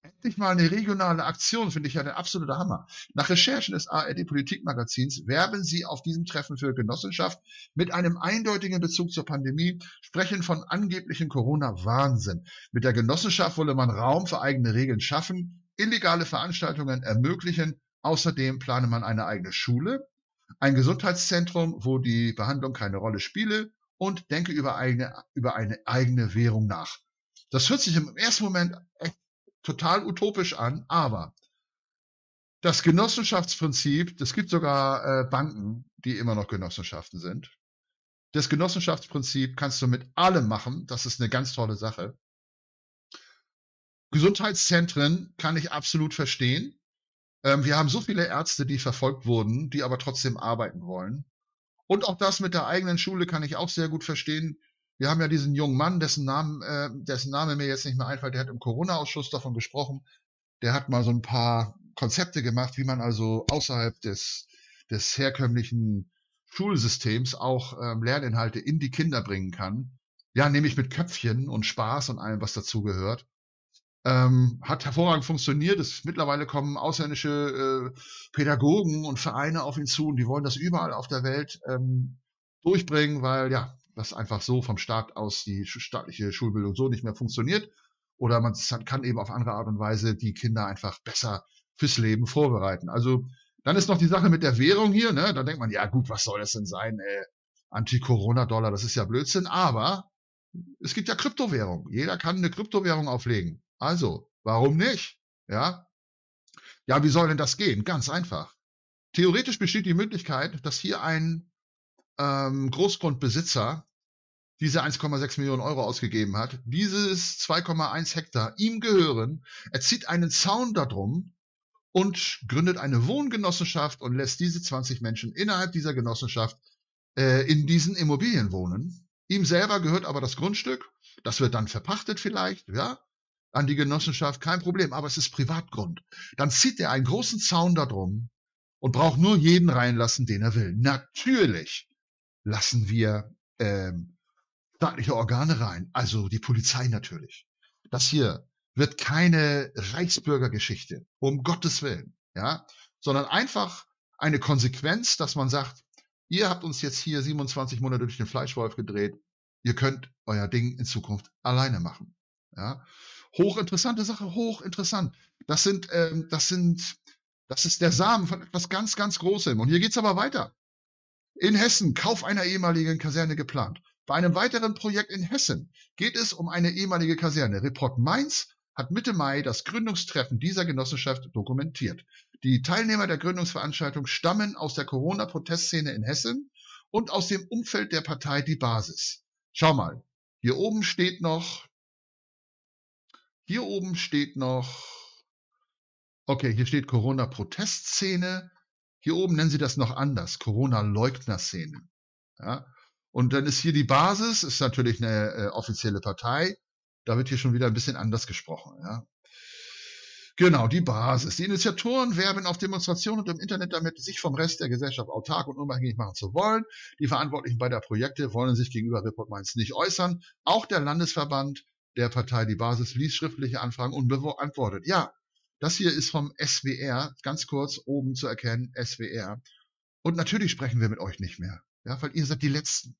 Endlich mal eine regionale Aktion, finde ich ja der absolute Hammer. Nach Recherchen des A R D-Politikmagazins werben sie auf diesem Treffen für Genossenschaft mit einem eindeutigen Bezug zur Pandemie, sprechen von angeblichem Corona-Wahnsinn. Mit der Genossenschaft wolle man Raum für eigene Regeln schaffen, illegale Veranstaltungen ermöglichen. Außerdem plane man eine eigene Schule, ein Gesundheitszentrum, wo die Behandlung keine Rolle spiele und denke über eigene, über eine eigene Währung nach. Das hört sich im ersten Moment echt total utopisch an, aber das Genossenschaftsprinzip, es gibt sogar äh, Banken, die immer noch Genossenschaften sind. Das Genossenschaftsprinzip kannst du mit allem machen, das ist eine ganz tolle Sache. Gesundheitszentren kann ich absolut verstehen. Ähm, wir haben so viele Ärzte, die verfolgt wurden, die aber trotzdem arbeiten wollen. Und auch das mit der eigenen Schule kann ich auch sehr gut verstehen. Wir haben ja diesen jungen Mann, dessen Namen, äh, dessen Name mir jetzt nicht mehr einfällt, der hat im Corona-Ausschuss davon gesprochen. Der hat mal so ein paar Konzepte gemacht, wie man also außerhalb des, des herkömmlichen Schulsystems auch ähm, Lerninhalte in die Kinder bringen kann. Ja, nämlich mit Köpfchen und Spaß und allem, was dazugehört. Ähm, hat hervorragend funktioniert. Es, mittlerweile kommen ausländische äh, Pädagogen und Vereine auf ihn zu und die wollen das überall auf der Welt ähm, durchbringen, weil ja, dass einfach so vom Staat aus die staatliche Schulbildung so nicht mehr funktioniert. Oder man kann eben auf andere Art und Weise die Kinder einfach besser fürs Leben vorbereiten. Also dann ist noch die Sache mit der Währung hier. Ne? Da denkt man, ja gut, was soll das denn sein? Äh, Anti-Corona-Dollar, das ist ja Blödsinn. Aber es gibt ja Kryptowährung. Jeder kann eine Kryptowährung auflegen. Also, warum nicht? Ja, ja, wie soll denn das gehen? Ganz einfach. Theoretisch besteht die Möglichkeit, dass hier ein ähm, Großgrundbesitzer diese eins Komma sechs Millionen Euro ausgegeben hat, dieses zwei Komma eins Hektar ihm gehören, er zieht einen Zaun darum und gründet eine Wohngenossenschaft und lässt diese zwanzig Menschen innerhalb dieser Genossenschaft äh, in diesen Immobilien wohnen. Ihm selber gehört aber das Grundstück, das wird dann verpachtet vielleicht, ja, an die Genossenschaft, kein Problem, aber es ist Privatgrund. Dann zieht er einen großen Zaun darum und braucht nur jeden reinlassen, den er will. Natürlich lassen wir ähm, staatliche Organe rein, also die Polizei natürlich. Das hier wird keine Reichsbürgergeschichte, um Gottes Willen, ja, sondern einfach eine Konsequenz, dass man sagt, ihr habt uns jetzt hier siebenundzwanzig Monate durch den Fleischwolf gedreht, ihr könnt euer Ding in Zukunft alleine machen, ja. Hochinteressante Sache, hochinteressant. Das sind, ähm, das sind, das ist der Samen von etwas ganz, ganz Großem. Und hier geht's aber weiter. In Hessen, Kauf einer ehemaligen Kaserne geplant. Bei einem weiteren Projekt in Hessen geht es um eine ehemalige Kaserne. Report Mainz hat Mitte Mai das Gründungstreffen dieser Genossenschaft dokumentiert. Die Teilnehmer der Gründungsveranstaltung stammen aus der Corona-Protestszene in Hessen und aus dem Umfeld der Partei Die Basis. Schau mal, hier oben steht noch, hier oben steht noch, okay, hier steht Corona-Protestszene, hier oben nennen sie das noch anders, Corona-Leugner-Szene, ja. Und dann ist hier die Basis, ist natürlich eine äh, offizielle Partei. Da wird hier schon wieder ein bisschen anders gesprochen. Ja. Genau, die Basis. Die Initiatoren werben auf Demonstrationen und im Internet damit, sich vom Rest der Gesellschaft autark und unabhängig machen zu wollen. Die Verantwortlichen beider Projekte wollen sich gegenüber Report Mainz nicht äußern. Auch der Landesverband der Partei Die Basis ließ schriftliche Anfragen unbeantwortet. Ja, das hier ist vom S W R, ganz kurz oben zu erkennen, S W R. Und natürlich sprechen wir mit euch nicht mehr. Ja, weil ihr seid die Letzten.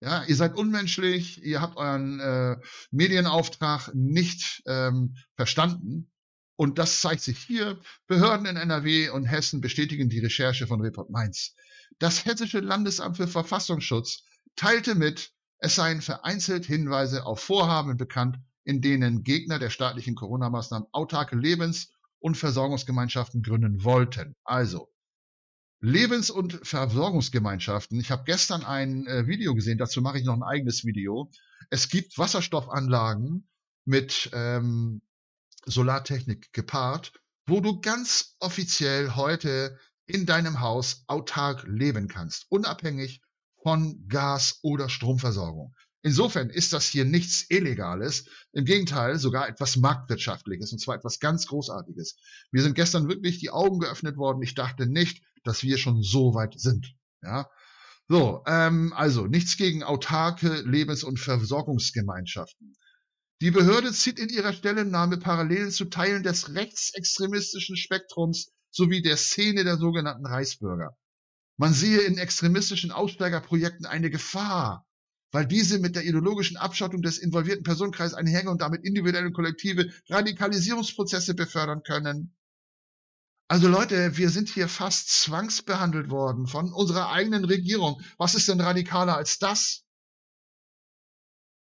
Ja, ihr seid unmenschlich, ihr habt euren äh, Medienauftrag nicht ähm, verstanden. Und das zeigt sich hier. Behörden in N R W und Hessen bestätigen die Recherche von Report Mainz. Das Hessische Landesamt für Verfassungsschutz teilte mit, es seien vereinzelt Hinweise auf Vorhaben bekannt, in denen Gegner der staatlichen Corona-Maßnahmen autarke Lebens- und Versorgungsgemeinschaften gründen wollten. Also Lebens- und Versorgungsgemeinschaften. Ich habe gestern ein äh, Video gesehen, dazu mache ich noch ein eigenes Video. Es gibt Wasserstoffanlagen mit ähm, Solartechnik gepaart, wo du ganz offiziell heute in deinem Haus autark leben kannst, unabhängig von Gas- oder Stromversorgung. Insofern ist das hier nichts Illegales, im Gegenteil sogar etwas Marktwirtschaftliches, und zwar etwas ganz Großartiges. Mir sind gestern wirklich die Augen geöffnet worden, ich dachte nicht, dass wir schon so weit sind. Ja? So, ähm, also nichts gegen autarke Lebens- und Versorgungsgemeinschaften. Die Behörde zieht in ihrer Stellungnahme Parallelen zu Teilen des rechtsextremistischen Spektrums sowie der Szene der sogenannten Reichsbürger. Man sehe in extremistischen Aussteigerprojekten eine Gefahr, weil diese mit der ideologischen Abschottung des involvierten Personenkreises einhergehen und damit individuelle und kollektive Radikalisierungsprozesse befördern können. Also Leute, wir sind hier fast zwangsbehandelt worden von unserer eigenen Regierung. Was ist denn radikaler als das?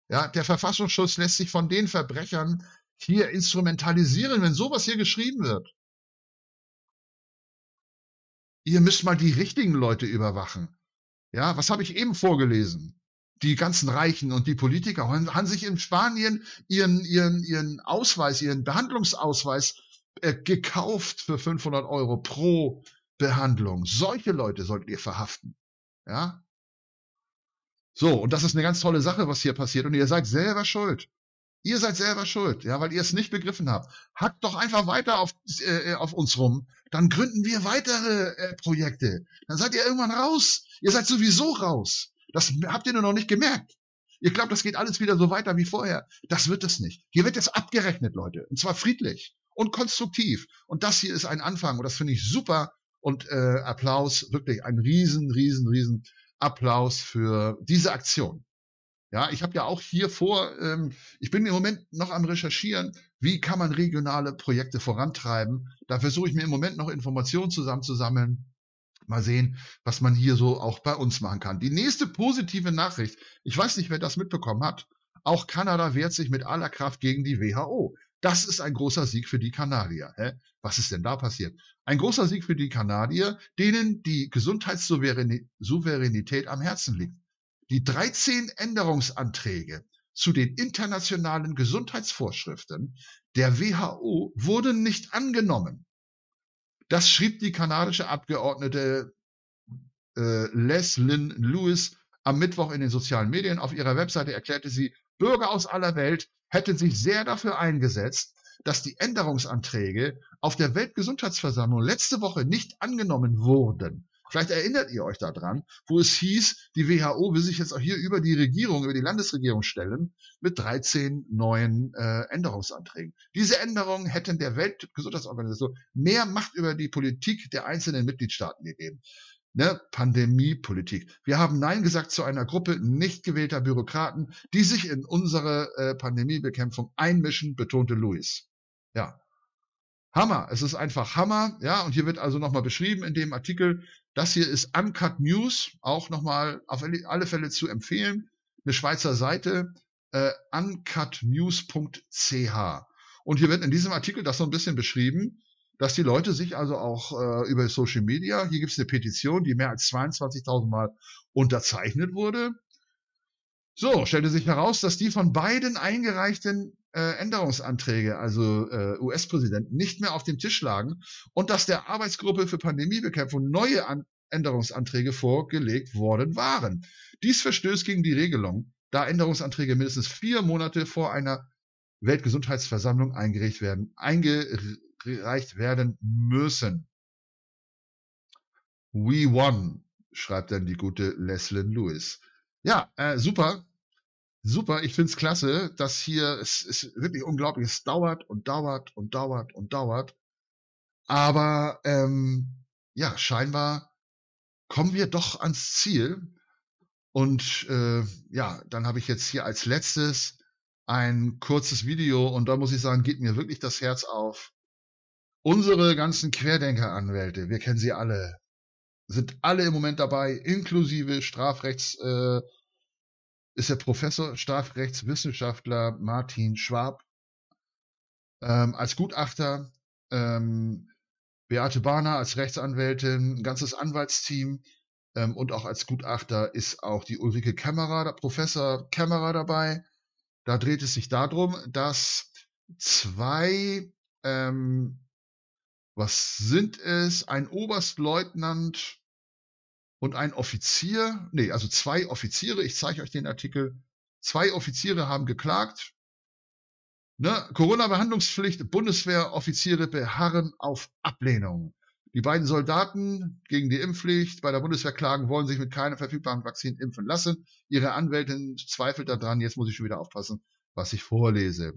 Ja, der Verfassungsschutz lässt sich von den Verbrechern hier instrumentalisieren, wenn sowas hier geschrieben wird. Ihr müsst mal die richtigen Leute überwachen. Ja, was habe ich eben vorgelesen? Die ganzen Reichen und die Politiker haben sich in Spanien ihren, ihren, ihren Ausweis, ihren Behandlungsausweis äh, gekauft für fünfhundert Euro pro Behandlung. Solche Leute solltet ihr verhaften. Ja? So, und das ist eine ganz tolle Sache, was hier passiert. Und ihr seid selber schuld. Ihr seid selber schuld, ja, weil ihr es nicht begriffen habt. Hackt doch einfach weiter auf, äh, auf uns rum. Dann gründen wir weitere äh, Projekte. Dann seid ihr irgendwann raus. Ihr seid sowieso raus. Das habt ihr nur noch nicht gemerkt. Ihr glaubt, das geht alles wieder so weiter wie vorher. Das wird es nicht. Hier wird jetzt abgerechnet, Leute. Und zwar friedlich und konstruktiv. Und das hier ist ein Anfang. Und das finde ich super. Und äh, Applaus, wirklich ein riesen, riesen, riesen Applaus für diese Aktion. Ja, ich habe ja auch hier vor, ähm, ich bin im Moment noch am Recherchieren, wie kann man regionale Projekte vorantreiben. Da versuche ich mir im Moment noch Informationen zusammenzusammeln. Mal sehen, was man hier so auch bei uns machen kann. Die nächste positive Nachricht, ich weiß nicht, wer das mitbekommen hat, auch Kanada wehrt sich mit aller Kraft gegen die W H O. Das ist ein großer Sieg für die Kanadier. Hä? Was ist denn da passiert? Ein großer Sieg für die Kanadier, denen die Gesundheitssouveränität am Herzen liegt. Die dreizehn Änderungsanträge zu den internationalen Gesundheitsvorschriften der W H O wurden nicht angenommen. Das schrieb die kanadische Abgeordnete äh, Leslyn Lewis am Mittwoch in den sozialen Medien. Auf ihrer Webseite erklärte sie, Bürger aus aller Welt hätten sich sehr dafür eingesetzt, dass die Änderungsanträge auf der Weltgesundheitsversammlung letzte Woche nicht angenommen wurden. Vielleicht erinnert ihr euch daran, wo es hieß, die W H O will sich jetzt auch hier über die Regierung, über die Landesregierung stellen, mit dreizehn neuen äh, Änderungsanträgen. Diese Änderungen hätten der Weltgesundheitsorganisation mehr Macht über die Politik der einzelnen Mitgliedstaaten gegeben. Ne? Pandemiepolitik. Wir haben Nein gesagt zu einer Gruppe nicht gewählter Bürokraten, die sich in unsere äh, Pandemiebekämpfung einmischen, betonte Lewis. Ja. Hammer. Es ist einfach Hammer. Ja, und hier wird also nochmal beschrieben in dem Artikel. Das hier ist Uncut News. Auch nochmal auf alle Fälle zu empfehlen. Eine Schweizer Seite. Äh, uncut news punkt c h. Und hier wird in diesem Artikel das so ein bisschen beschrieben, dass die Leute sich also auch äh, über Social Media, hier gibt es eine Petition, die mehr als zweiundzwanzigtausend Mal unterzeichnet wurde. So, stellte sich heraus, dass die von beiden eingereichten äh, Änderungsanträge, also äh, U S-Präsidenten, nicht mehr auf dem Tisch lagen und dass der Arbeitsgruppe für Pandemiebekämpfung neue An- Änderungsanträge vorgelegt worden waren. Dies verstößt gegen die Regelung, da Änderungsanträge mindestens vier Monate vor einer Weltgesundheitsversammlung eingereicht werden, eingereicht werden müssen. We won, schreibt dann die gute Leslyn Lewis. Ja, äh, super, super, ich find's klasse, dass hier, es ist wirklich unglaublich, es dauert und dauert und dauert und dauert, aber ähm, ja, scheinbar kommen wir doch ans Ziel. Und äh, ja, dann habe ich jetzt hier als letztes ein kurzes Video und da muss ich sagen, geht mir wirklich das Herz auf. Unsere ganzen Querdenkeranwälte, wir kennen sie alle, sind alle im Moment dabei, inklusive Strafrechts, äh, ist der Professor Strafrechtswissenschaftler Martin Schwab. Ähm, als Gutachter, ähm, Beate Bahner als Rechtsanwältin, ein ganzes Anwaltsteam, ähm, und auch als Gutachter ist auch die Ulrike Kämmerer, der Professor Kämmerer dabei. Da dreht es sich darum, dass zwei, ähm, was sind es, ein Oberstleutnant und ein Offizier, nee, also zwei Offiziere, ich zeige euch den Artikel, zwei Offiziere haben geklagt, ne? Corona-Behandlungspflicht, Bundeswehr-Offiziere beharren auf Ablehnung. Die beiden Soldaten gegen die Impfpflicht bei der Bundeswehr klagen, wollen sich mit keinem verfügbaren Vakzin impfen lassen. Ihre Anwältin zweifelt daran, jetzt muss ich schon wieder aufpassen, was ich vorlese.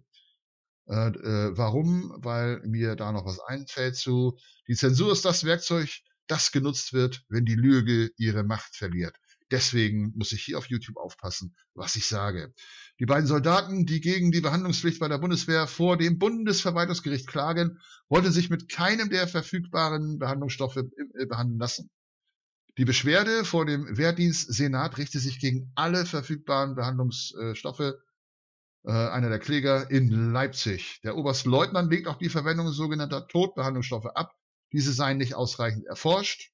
Äh, äh, warum? Weil mir da noch was einfällt zu. Die Zensur ist das Werkzeug, das genutzt wird, wenn die Lüge ihre Macht verliert. Deswegen muss ich hier auf YouTube aufpassen, was ich sage. Die beiden Soldaten, die gegen die Behandlungspflicht bei der Bundeswehr vor dem Bundesverwaltungsgericht klagen, wollten sich mit keinem der verfügbaren Behandlungsstoffe behandeln lassen. Die Beschwerde vor dem Wehrdienstsenat richtete sich gegen alle verfügbaren Behandlungsstoffe, äh, einer der Kläger in Leipzig. Der Oberstleutnant legt auch die Verwendung sogenannter Todbehandlungsstoffe ab. Diese seien nicht ausreichend erforscht.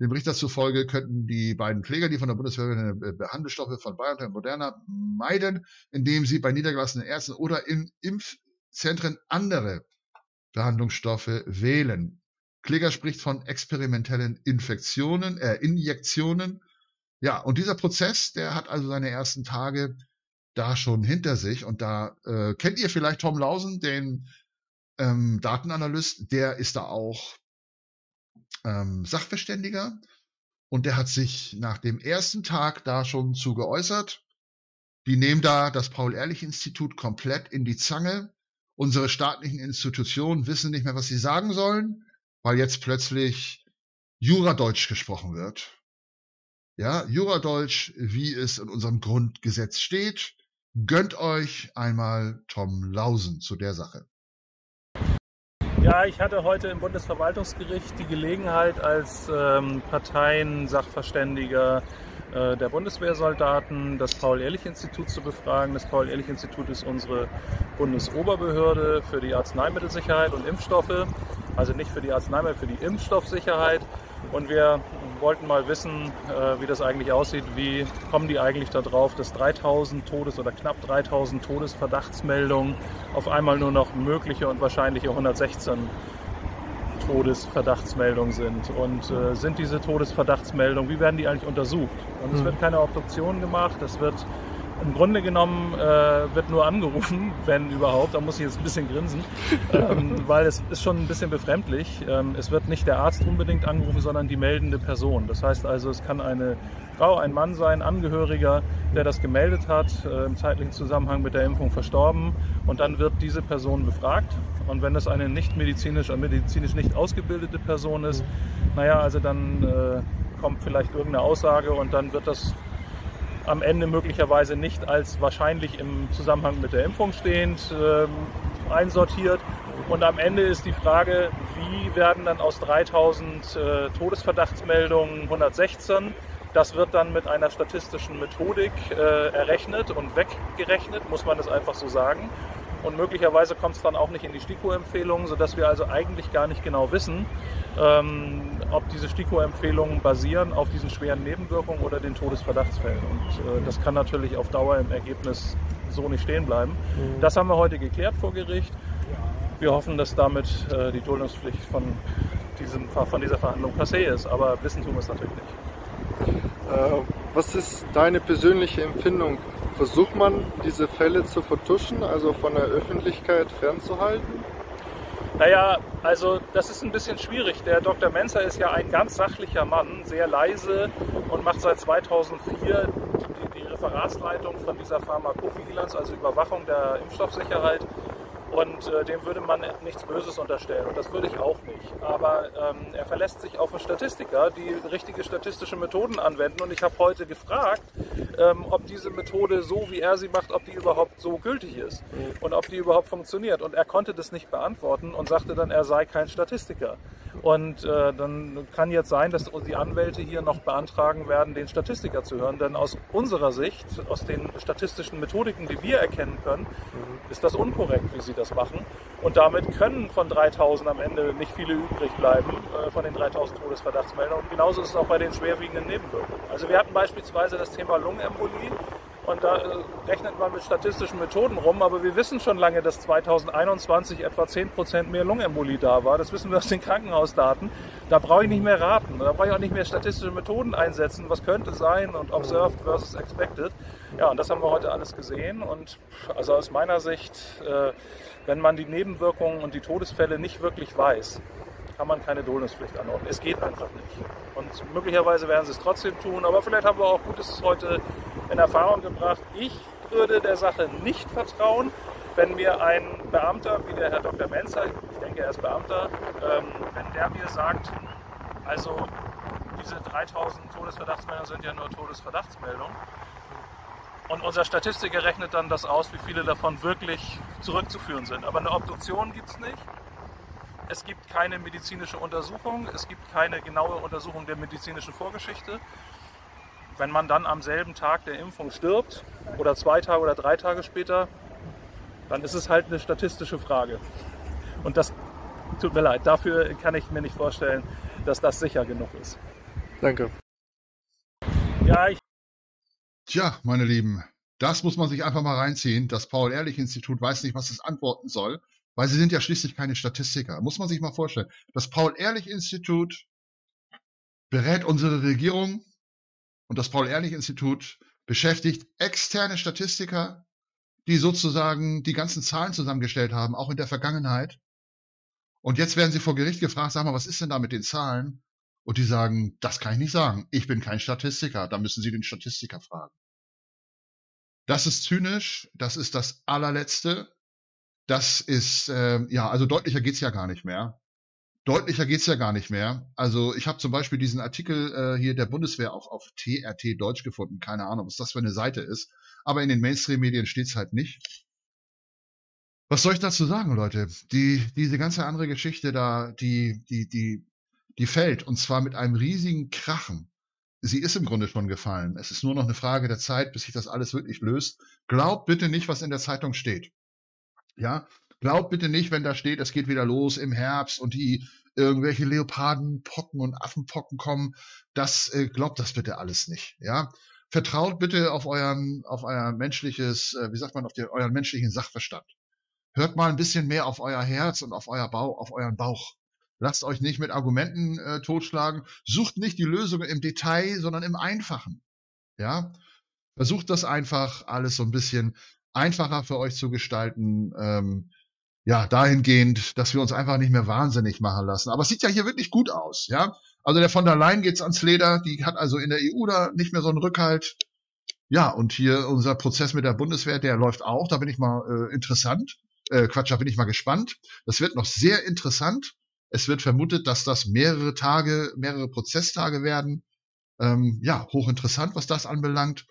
Dem Richter zufolge könnten die beiden Kläger, die von der Bundeswehr Behandlungsstoffe von BioNTech und Moderna meiden, indem sie bei niedergelassenen Ärzten oder in Impfzentren andere Behandlungsstoffe wählen. Kläger spricht von experimentellen Infektionen, äh, Injektionen. Ja, und dieser Prozess, der hat also seine ersten Tage da schon hinter sich. Und da äh, kennt ihr vielleicht Tom Lausen, den ähm, Datenanalyst, der ist da auch Sachverständiger, und der hat sich nach dem ersten Tag da schon zu geäußert. Die nehmen da das Paul-Ehrlich-Institut komplett in die Zange. Unsere staatlichen Institutionen wissen nicht mehr, was sie sagen sollen, weil jetzt plötzlich Juradeutsch gesprochen wird. Ja, Juradeutsch, wie es in unserem Grundgesetz steht. Gönnt euch einmal Tom Lausen zu der Sache. Ja, ich hatte heute im Bundesverwaltungsgericht die Gelegenheit, als ähm, Parteien-Sachverständiger äh, der Bundeswehrsoldaten das Paul-Ehrlich-Institut zu befragen. Das Paul-Ehrlich-Institut ist unsere Bundesoberbehörde für die Arzneimittelsicherheit und Impfstoffe. Also nicht für die Arzneimittel, für die Impfstoffsicherheit. Und wir wollten mal wissen, äh, wie das eigentlich aussieht. Wie kommen die eigentlich darauf, dass dreitausend Todes- oder knapp dreitausend Todesverdachtsmeldungen auf einmal nur noch mögliche und wahrscheinliche hundertsechzehn Todesverdachtsmeldungen sind? Und äh, sind diese Todesverdachtsmeldungen, wie werden die eigentlich untersucht? Und mhm. es wird keine Obduktion gemacht, es wird im Grunde genommen äh, wird nur angerufen, wenn überhaupt, da muss ich jetzt ein bisschen grinsen, ähm, weil es ist schon ein bisschen befremdlich. Ähm, es wird nicht der Arzt unbedingt angerufen, sondern die meldende Person. Das heißt also, es kann eine Frau, ein Mann sein, Angehöriger, der das gemeldet hat, äh, im zeitlichen Zusammenhang mit der Impfung verstorben, und dann wird diese Person befragt. Und wenn das eine nicht medizinisch, medizinisch nicht ausgebildete Person ist, naja, also dann äh, kommt vielleicht irgendeine Aussage, und dann wird das am Ende möglicherweise nicht als wahrscheinlich im Zusammenhang mit der Impfung stehend ähm, einsortiert. Und am Ende ist die Frage, wie werden dann aus dreitausend äh, Todesverdachtsmeldungen hundertsechzehn? Das wird dann mit einer statistischen Methodik äh, errechnet und weggerechnet, muss man das einfach so sagen. Und möglicherweise kommt es dann auch nicht in die STIKO-Empfehlungen, sodass wir also eigentlich gar nicht genau wissen, ähm, ob diese STIKO-Empfehlungen basieren auf diesen schweren Nebenwirkungen oder den Todesverdachtsfällen. Und äh, das kann natürlich auf Dauer im Ergebnis so nicht stehen bleiben. Mhm. Das haben wir heute geklärt vor Gericht. Wir hoffen, dass damit äh, die Duldungspflicht von, diesem, von dieser Verhandlung passé ist. Aber wissen tun wir es natürlich nicht. Äh, was ist deine persönliche Empfindung? Versucht man, diese Fälle zu vertuschen, also von der Öffentlichkeit fernzuhalten? Naja, also das ist ein bisschen schwierig. Der Doktor Menzer ist ja ein ganz sachlicher Mann, sehr leise, und macht seit zweitausendvier die, die Referatsleitung von dieser Pharmakovigilanz, also Überwachung der Impfstoffsicherheit. und äh, dem würde man nichts Böses unterstellen und das würde ich auch nicht. Aber ähm, er verlässt sich auf Statistiker, die richtige statistische Methoden anwenden und ich habe heute gefragt, ähm, ob diese Methode so, wie er sie macht, ob die überhaupt so gültig ist und ob die überhaupt funktioniert und er konnte das nicht beantworten und sagte dann, er sei kein Statistiker. Und äh, dann kann jetzt sein, dass die Anwälte hier noch beantragen werden, den Statistiker zu hören, denn aus unserer Sicht, aus den statistischen Methodiken, die wir erkennen können, ist das unkorrekt, wie sie das machen. Und damit können von dreitausend am Ende nicht viele übrig bleiben, äh, von den dreitausend Todesverdachtsmeldungen. Und genauso ist es auch bei den schwerwiegenden Nebenwirkungen. Also wir hatten beispielsweise das Thema Lungenembolie. Und da rechnet man mit statistischen Methoden rum, aber wir wissen schon lange, dass zweitausendeinundzwanzig etwa zehn Prozent mehr Lungenembolie da war. Das wissen wir aus den Krankenhausdaten. Da brauche ich nicht mehr raten, da brauche ich auch nicht mehr statistische Methoden einsetzen, was könnte sein und observed versus expected. Ja, und das haben wir heute alles gesehen und also aus meiner Sicht, wenn man die Nebenwirkungen und die Todesfälle nicht wirklich weiß, kann man keine Duldungspflicht anordnen. Es geht einfach nicht. Und möglicherweise werden sie es trotzdem tun, aber vielleicht haben wir auch Gutes heute in Erfahrung gebracht. Ich würde der Sache nicht vertrauen, wenn mir ein Beamter, wie der Herr Doktor Menzer, ich denke, er ist Beamter, ähm, wenn der mir sagt, also diese dreitausend Todesverdachtsmeldungen sind ja nur Todesverdachtsmeldungen. Und unser Statistiker rechnet dann das aus, wie viele davon wirklich zurückzuführen sind. Aber eine Obduktion gibt es nicht. Es gibt keine medizinische Untersuchung, es gibt keine genaue Untersuchung der medizinischen Vorgeschichte. Wenn man dann am selben Tag der Impfung stirbt oder zwei Tage oder drei Tage später, dann ist es halt eine statistische Frage. Und das tut mir leid, dafür kann ich mir nicht vorstellen, dass das sicher genug ist. Danke. Ja, ich Tja, meine Lieben, das muss man sich einfach mal reinziehen. Das Paul-Ehrlich-Institut weiß nicht, was es antworten soll. Weil sie sind ja schließlich keine Statistiker. Muss man sich mal vorstellen. Das Paul-Ehrlich-Institut berät unsere Regierung und das Paul-Ehrlich-Institut beschäftigt externe Statistiker, die sozusagen die ganzen Zahlen zusammengestellt haben, auch in der Vergangenheit. Und jetzt werden sie vor Gericht gefragt, sag mal, was ist denn da mit den Zahlen? Und die sagen, das kann ich nicht sagen. Ich bin kein Statistiker. Da müssen sie den Statistiker fragen. Das ist zynisch. Das ist das allerletzte. Das ist, äh, ja, also deutlicher geht's ja gar nicht mehr. Deutlicher geht's ja gar nicht mehr. Also ich habe zum Beispiel diesen Artikel äh, hier der Bundeswehr auf, auf T R T Deutsch gefunden. Keine Ahnung, was das für eine Seite ist. Aber in den Mainstream-Medien steht's halt nicht. Was soll ich dazu sagen, Leute? Die, diese ganze andere Geschichte da, die, die, die, die fällt. Und zwar mit einem riesigen Krachen. Sie ist im Grunde schon gefallen. Es ist nur noch eine Frage der Zeit, bis sich das alles wirklich löst. Glaubt bitte nicht, was in der Zeitung steht. Ja, glaubt bitte nicht, wenn da steht, es geht wieder los im Herbst und die irgendwelche Leopardenpocken und Affenpocken kommen. Das äh, glaubt das bitte alles nicht. Ja, vertraut bitte auf euren, auf euer menschliches, äh, wie sagt man, auf den, euren menschlichen Sachverstand. Hört mal ein bisschen mehr auf euer Herz und auf euer Bauch, auf euren Bauch. Lasst euch nicht mit Argumenten äh, totschlagen. Sucht nicht die Lösungen im Detail, sondern im Einfachen. Ja, versucht das einfach alles so ein bisschen einfacher für euch zu gestalten, ähm, ja, dahingehend, dass wir uns einfach nicht mehr wahnsinnig machen lassen. Aber es sieht ja hier wirklich gut aus, ja. Also der von der Leyen geht's ans Leder, die hat also in der E U da nicht mehr so einen Rückhalt. Ja, und hier unser Prozess mit der Bundeswehr, der läuft auch, da bin ich mal äh, interessant, äh, Quatsch, da bin ich mal gespannt. Das wird noch sehr interessant. Es wird vermutet, dass das mehrere Tage, mehrere Prozesstage werden. Ähm, ja, hochinteressant, was das anbelangt.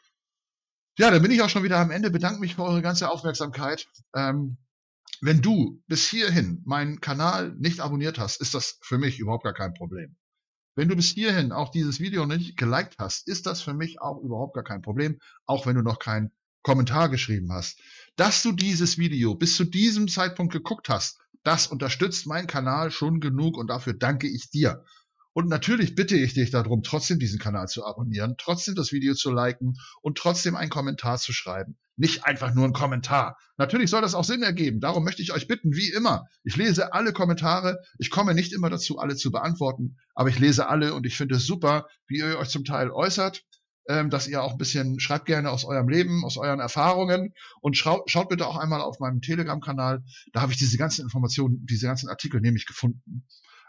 Ja, dann bin ich auch schon wieder am Ende, bedanke mich für eure ganze Aufmerksamkeit. Ähm, wenn du bis hierhin meinen Kanal nicht abonniert hast, ist das für mich überhaupt gar kein Problem. Wenn du bis hierhin auch dieses Video nicht geliked hast, ist das für mich auch überhaupt gar kein Problem, auch wenn du noch keinen Kommentar geschrieben hast. Dass du dieses Video bis zu diesem Zeitpunkt geguckt hast, das unterstützt meinen Kanal schon genug und dafür danke ich dir. Und natürlich bitte ich dich darum, trotzdem diesen Kanal zu abonnieren, trotzdem das Video zu liken und trotzdem einen Kommentar zu schreiben. Nicht einfach nur einen Kommentar. Natürlich soll das auch Sinn ergeben. Darum möchte ich euch bitten, wie immer. Ich lese alle Kommentare. Ich komme nicht immer dazu, alle zu beantworten. Aber ich lese alle und ich finde es super, wie ihr euch zum Teil äußert, dass ihr auch ein bisschen schreibt gerne aus eurem Leben, aus euren Erfahrungen und schaut bitte auch einmal auf meinem Telegram-Kanal. Da habe ich diese ganzen Informationen, diese ganzen Artikel nämlich gefunden.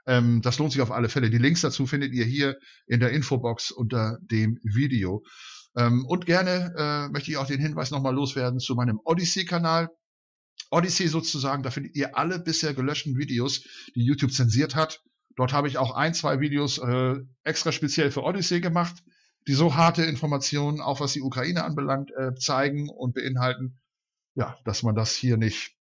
Ähm, das lohnt sich auf alle Fälle. Die Links dazu findet ihr hier in der Infobox unter dem Video. Ähm, und gerne äh, möchte ich auch den Hinweis nochmal loswerden zu meinem Odysee-Kanal. Odysee sozusagen, da findet ihr alle bisher gelöschten Videos, die YouTube zensiert hat. Dort habe ich auch ein, zwei Videos äh, extra speziell für Odysee gemacht, die so harte Informationen, auch was die Ukraine anbelangt, äh, zeigen und beinhalten, ja, dass man das hier nicht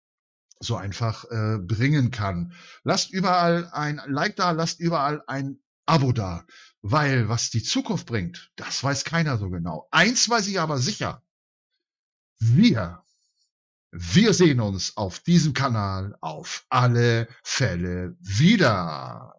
so einfach äh, bringen kann. Lasst überall ein Like da, lasst überall ein Abo da, weil was die Zukunft bringt, das weiß keiner so genau. Eins weiß ich aber sicher, wir, wir sehen uns auf diesem Kanal auf alle Fälle wieder.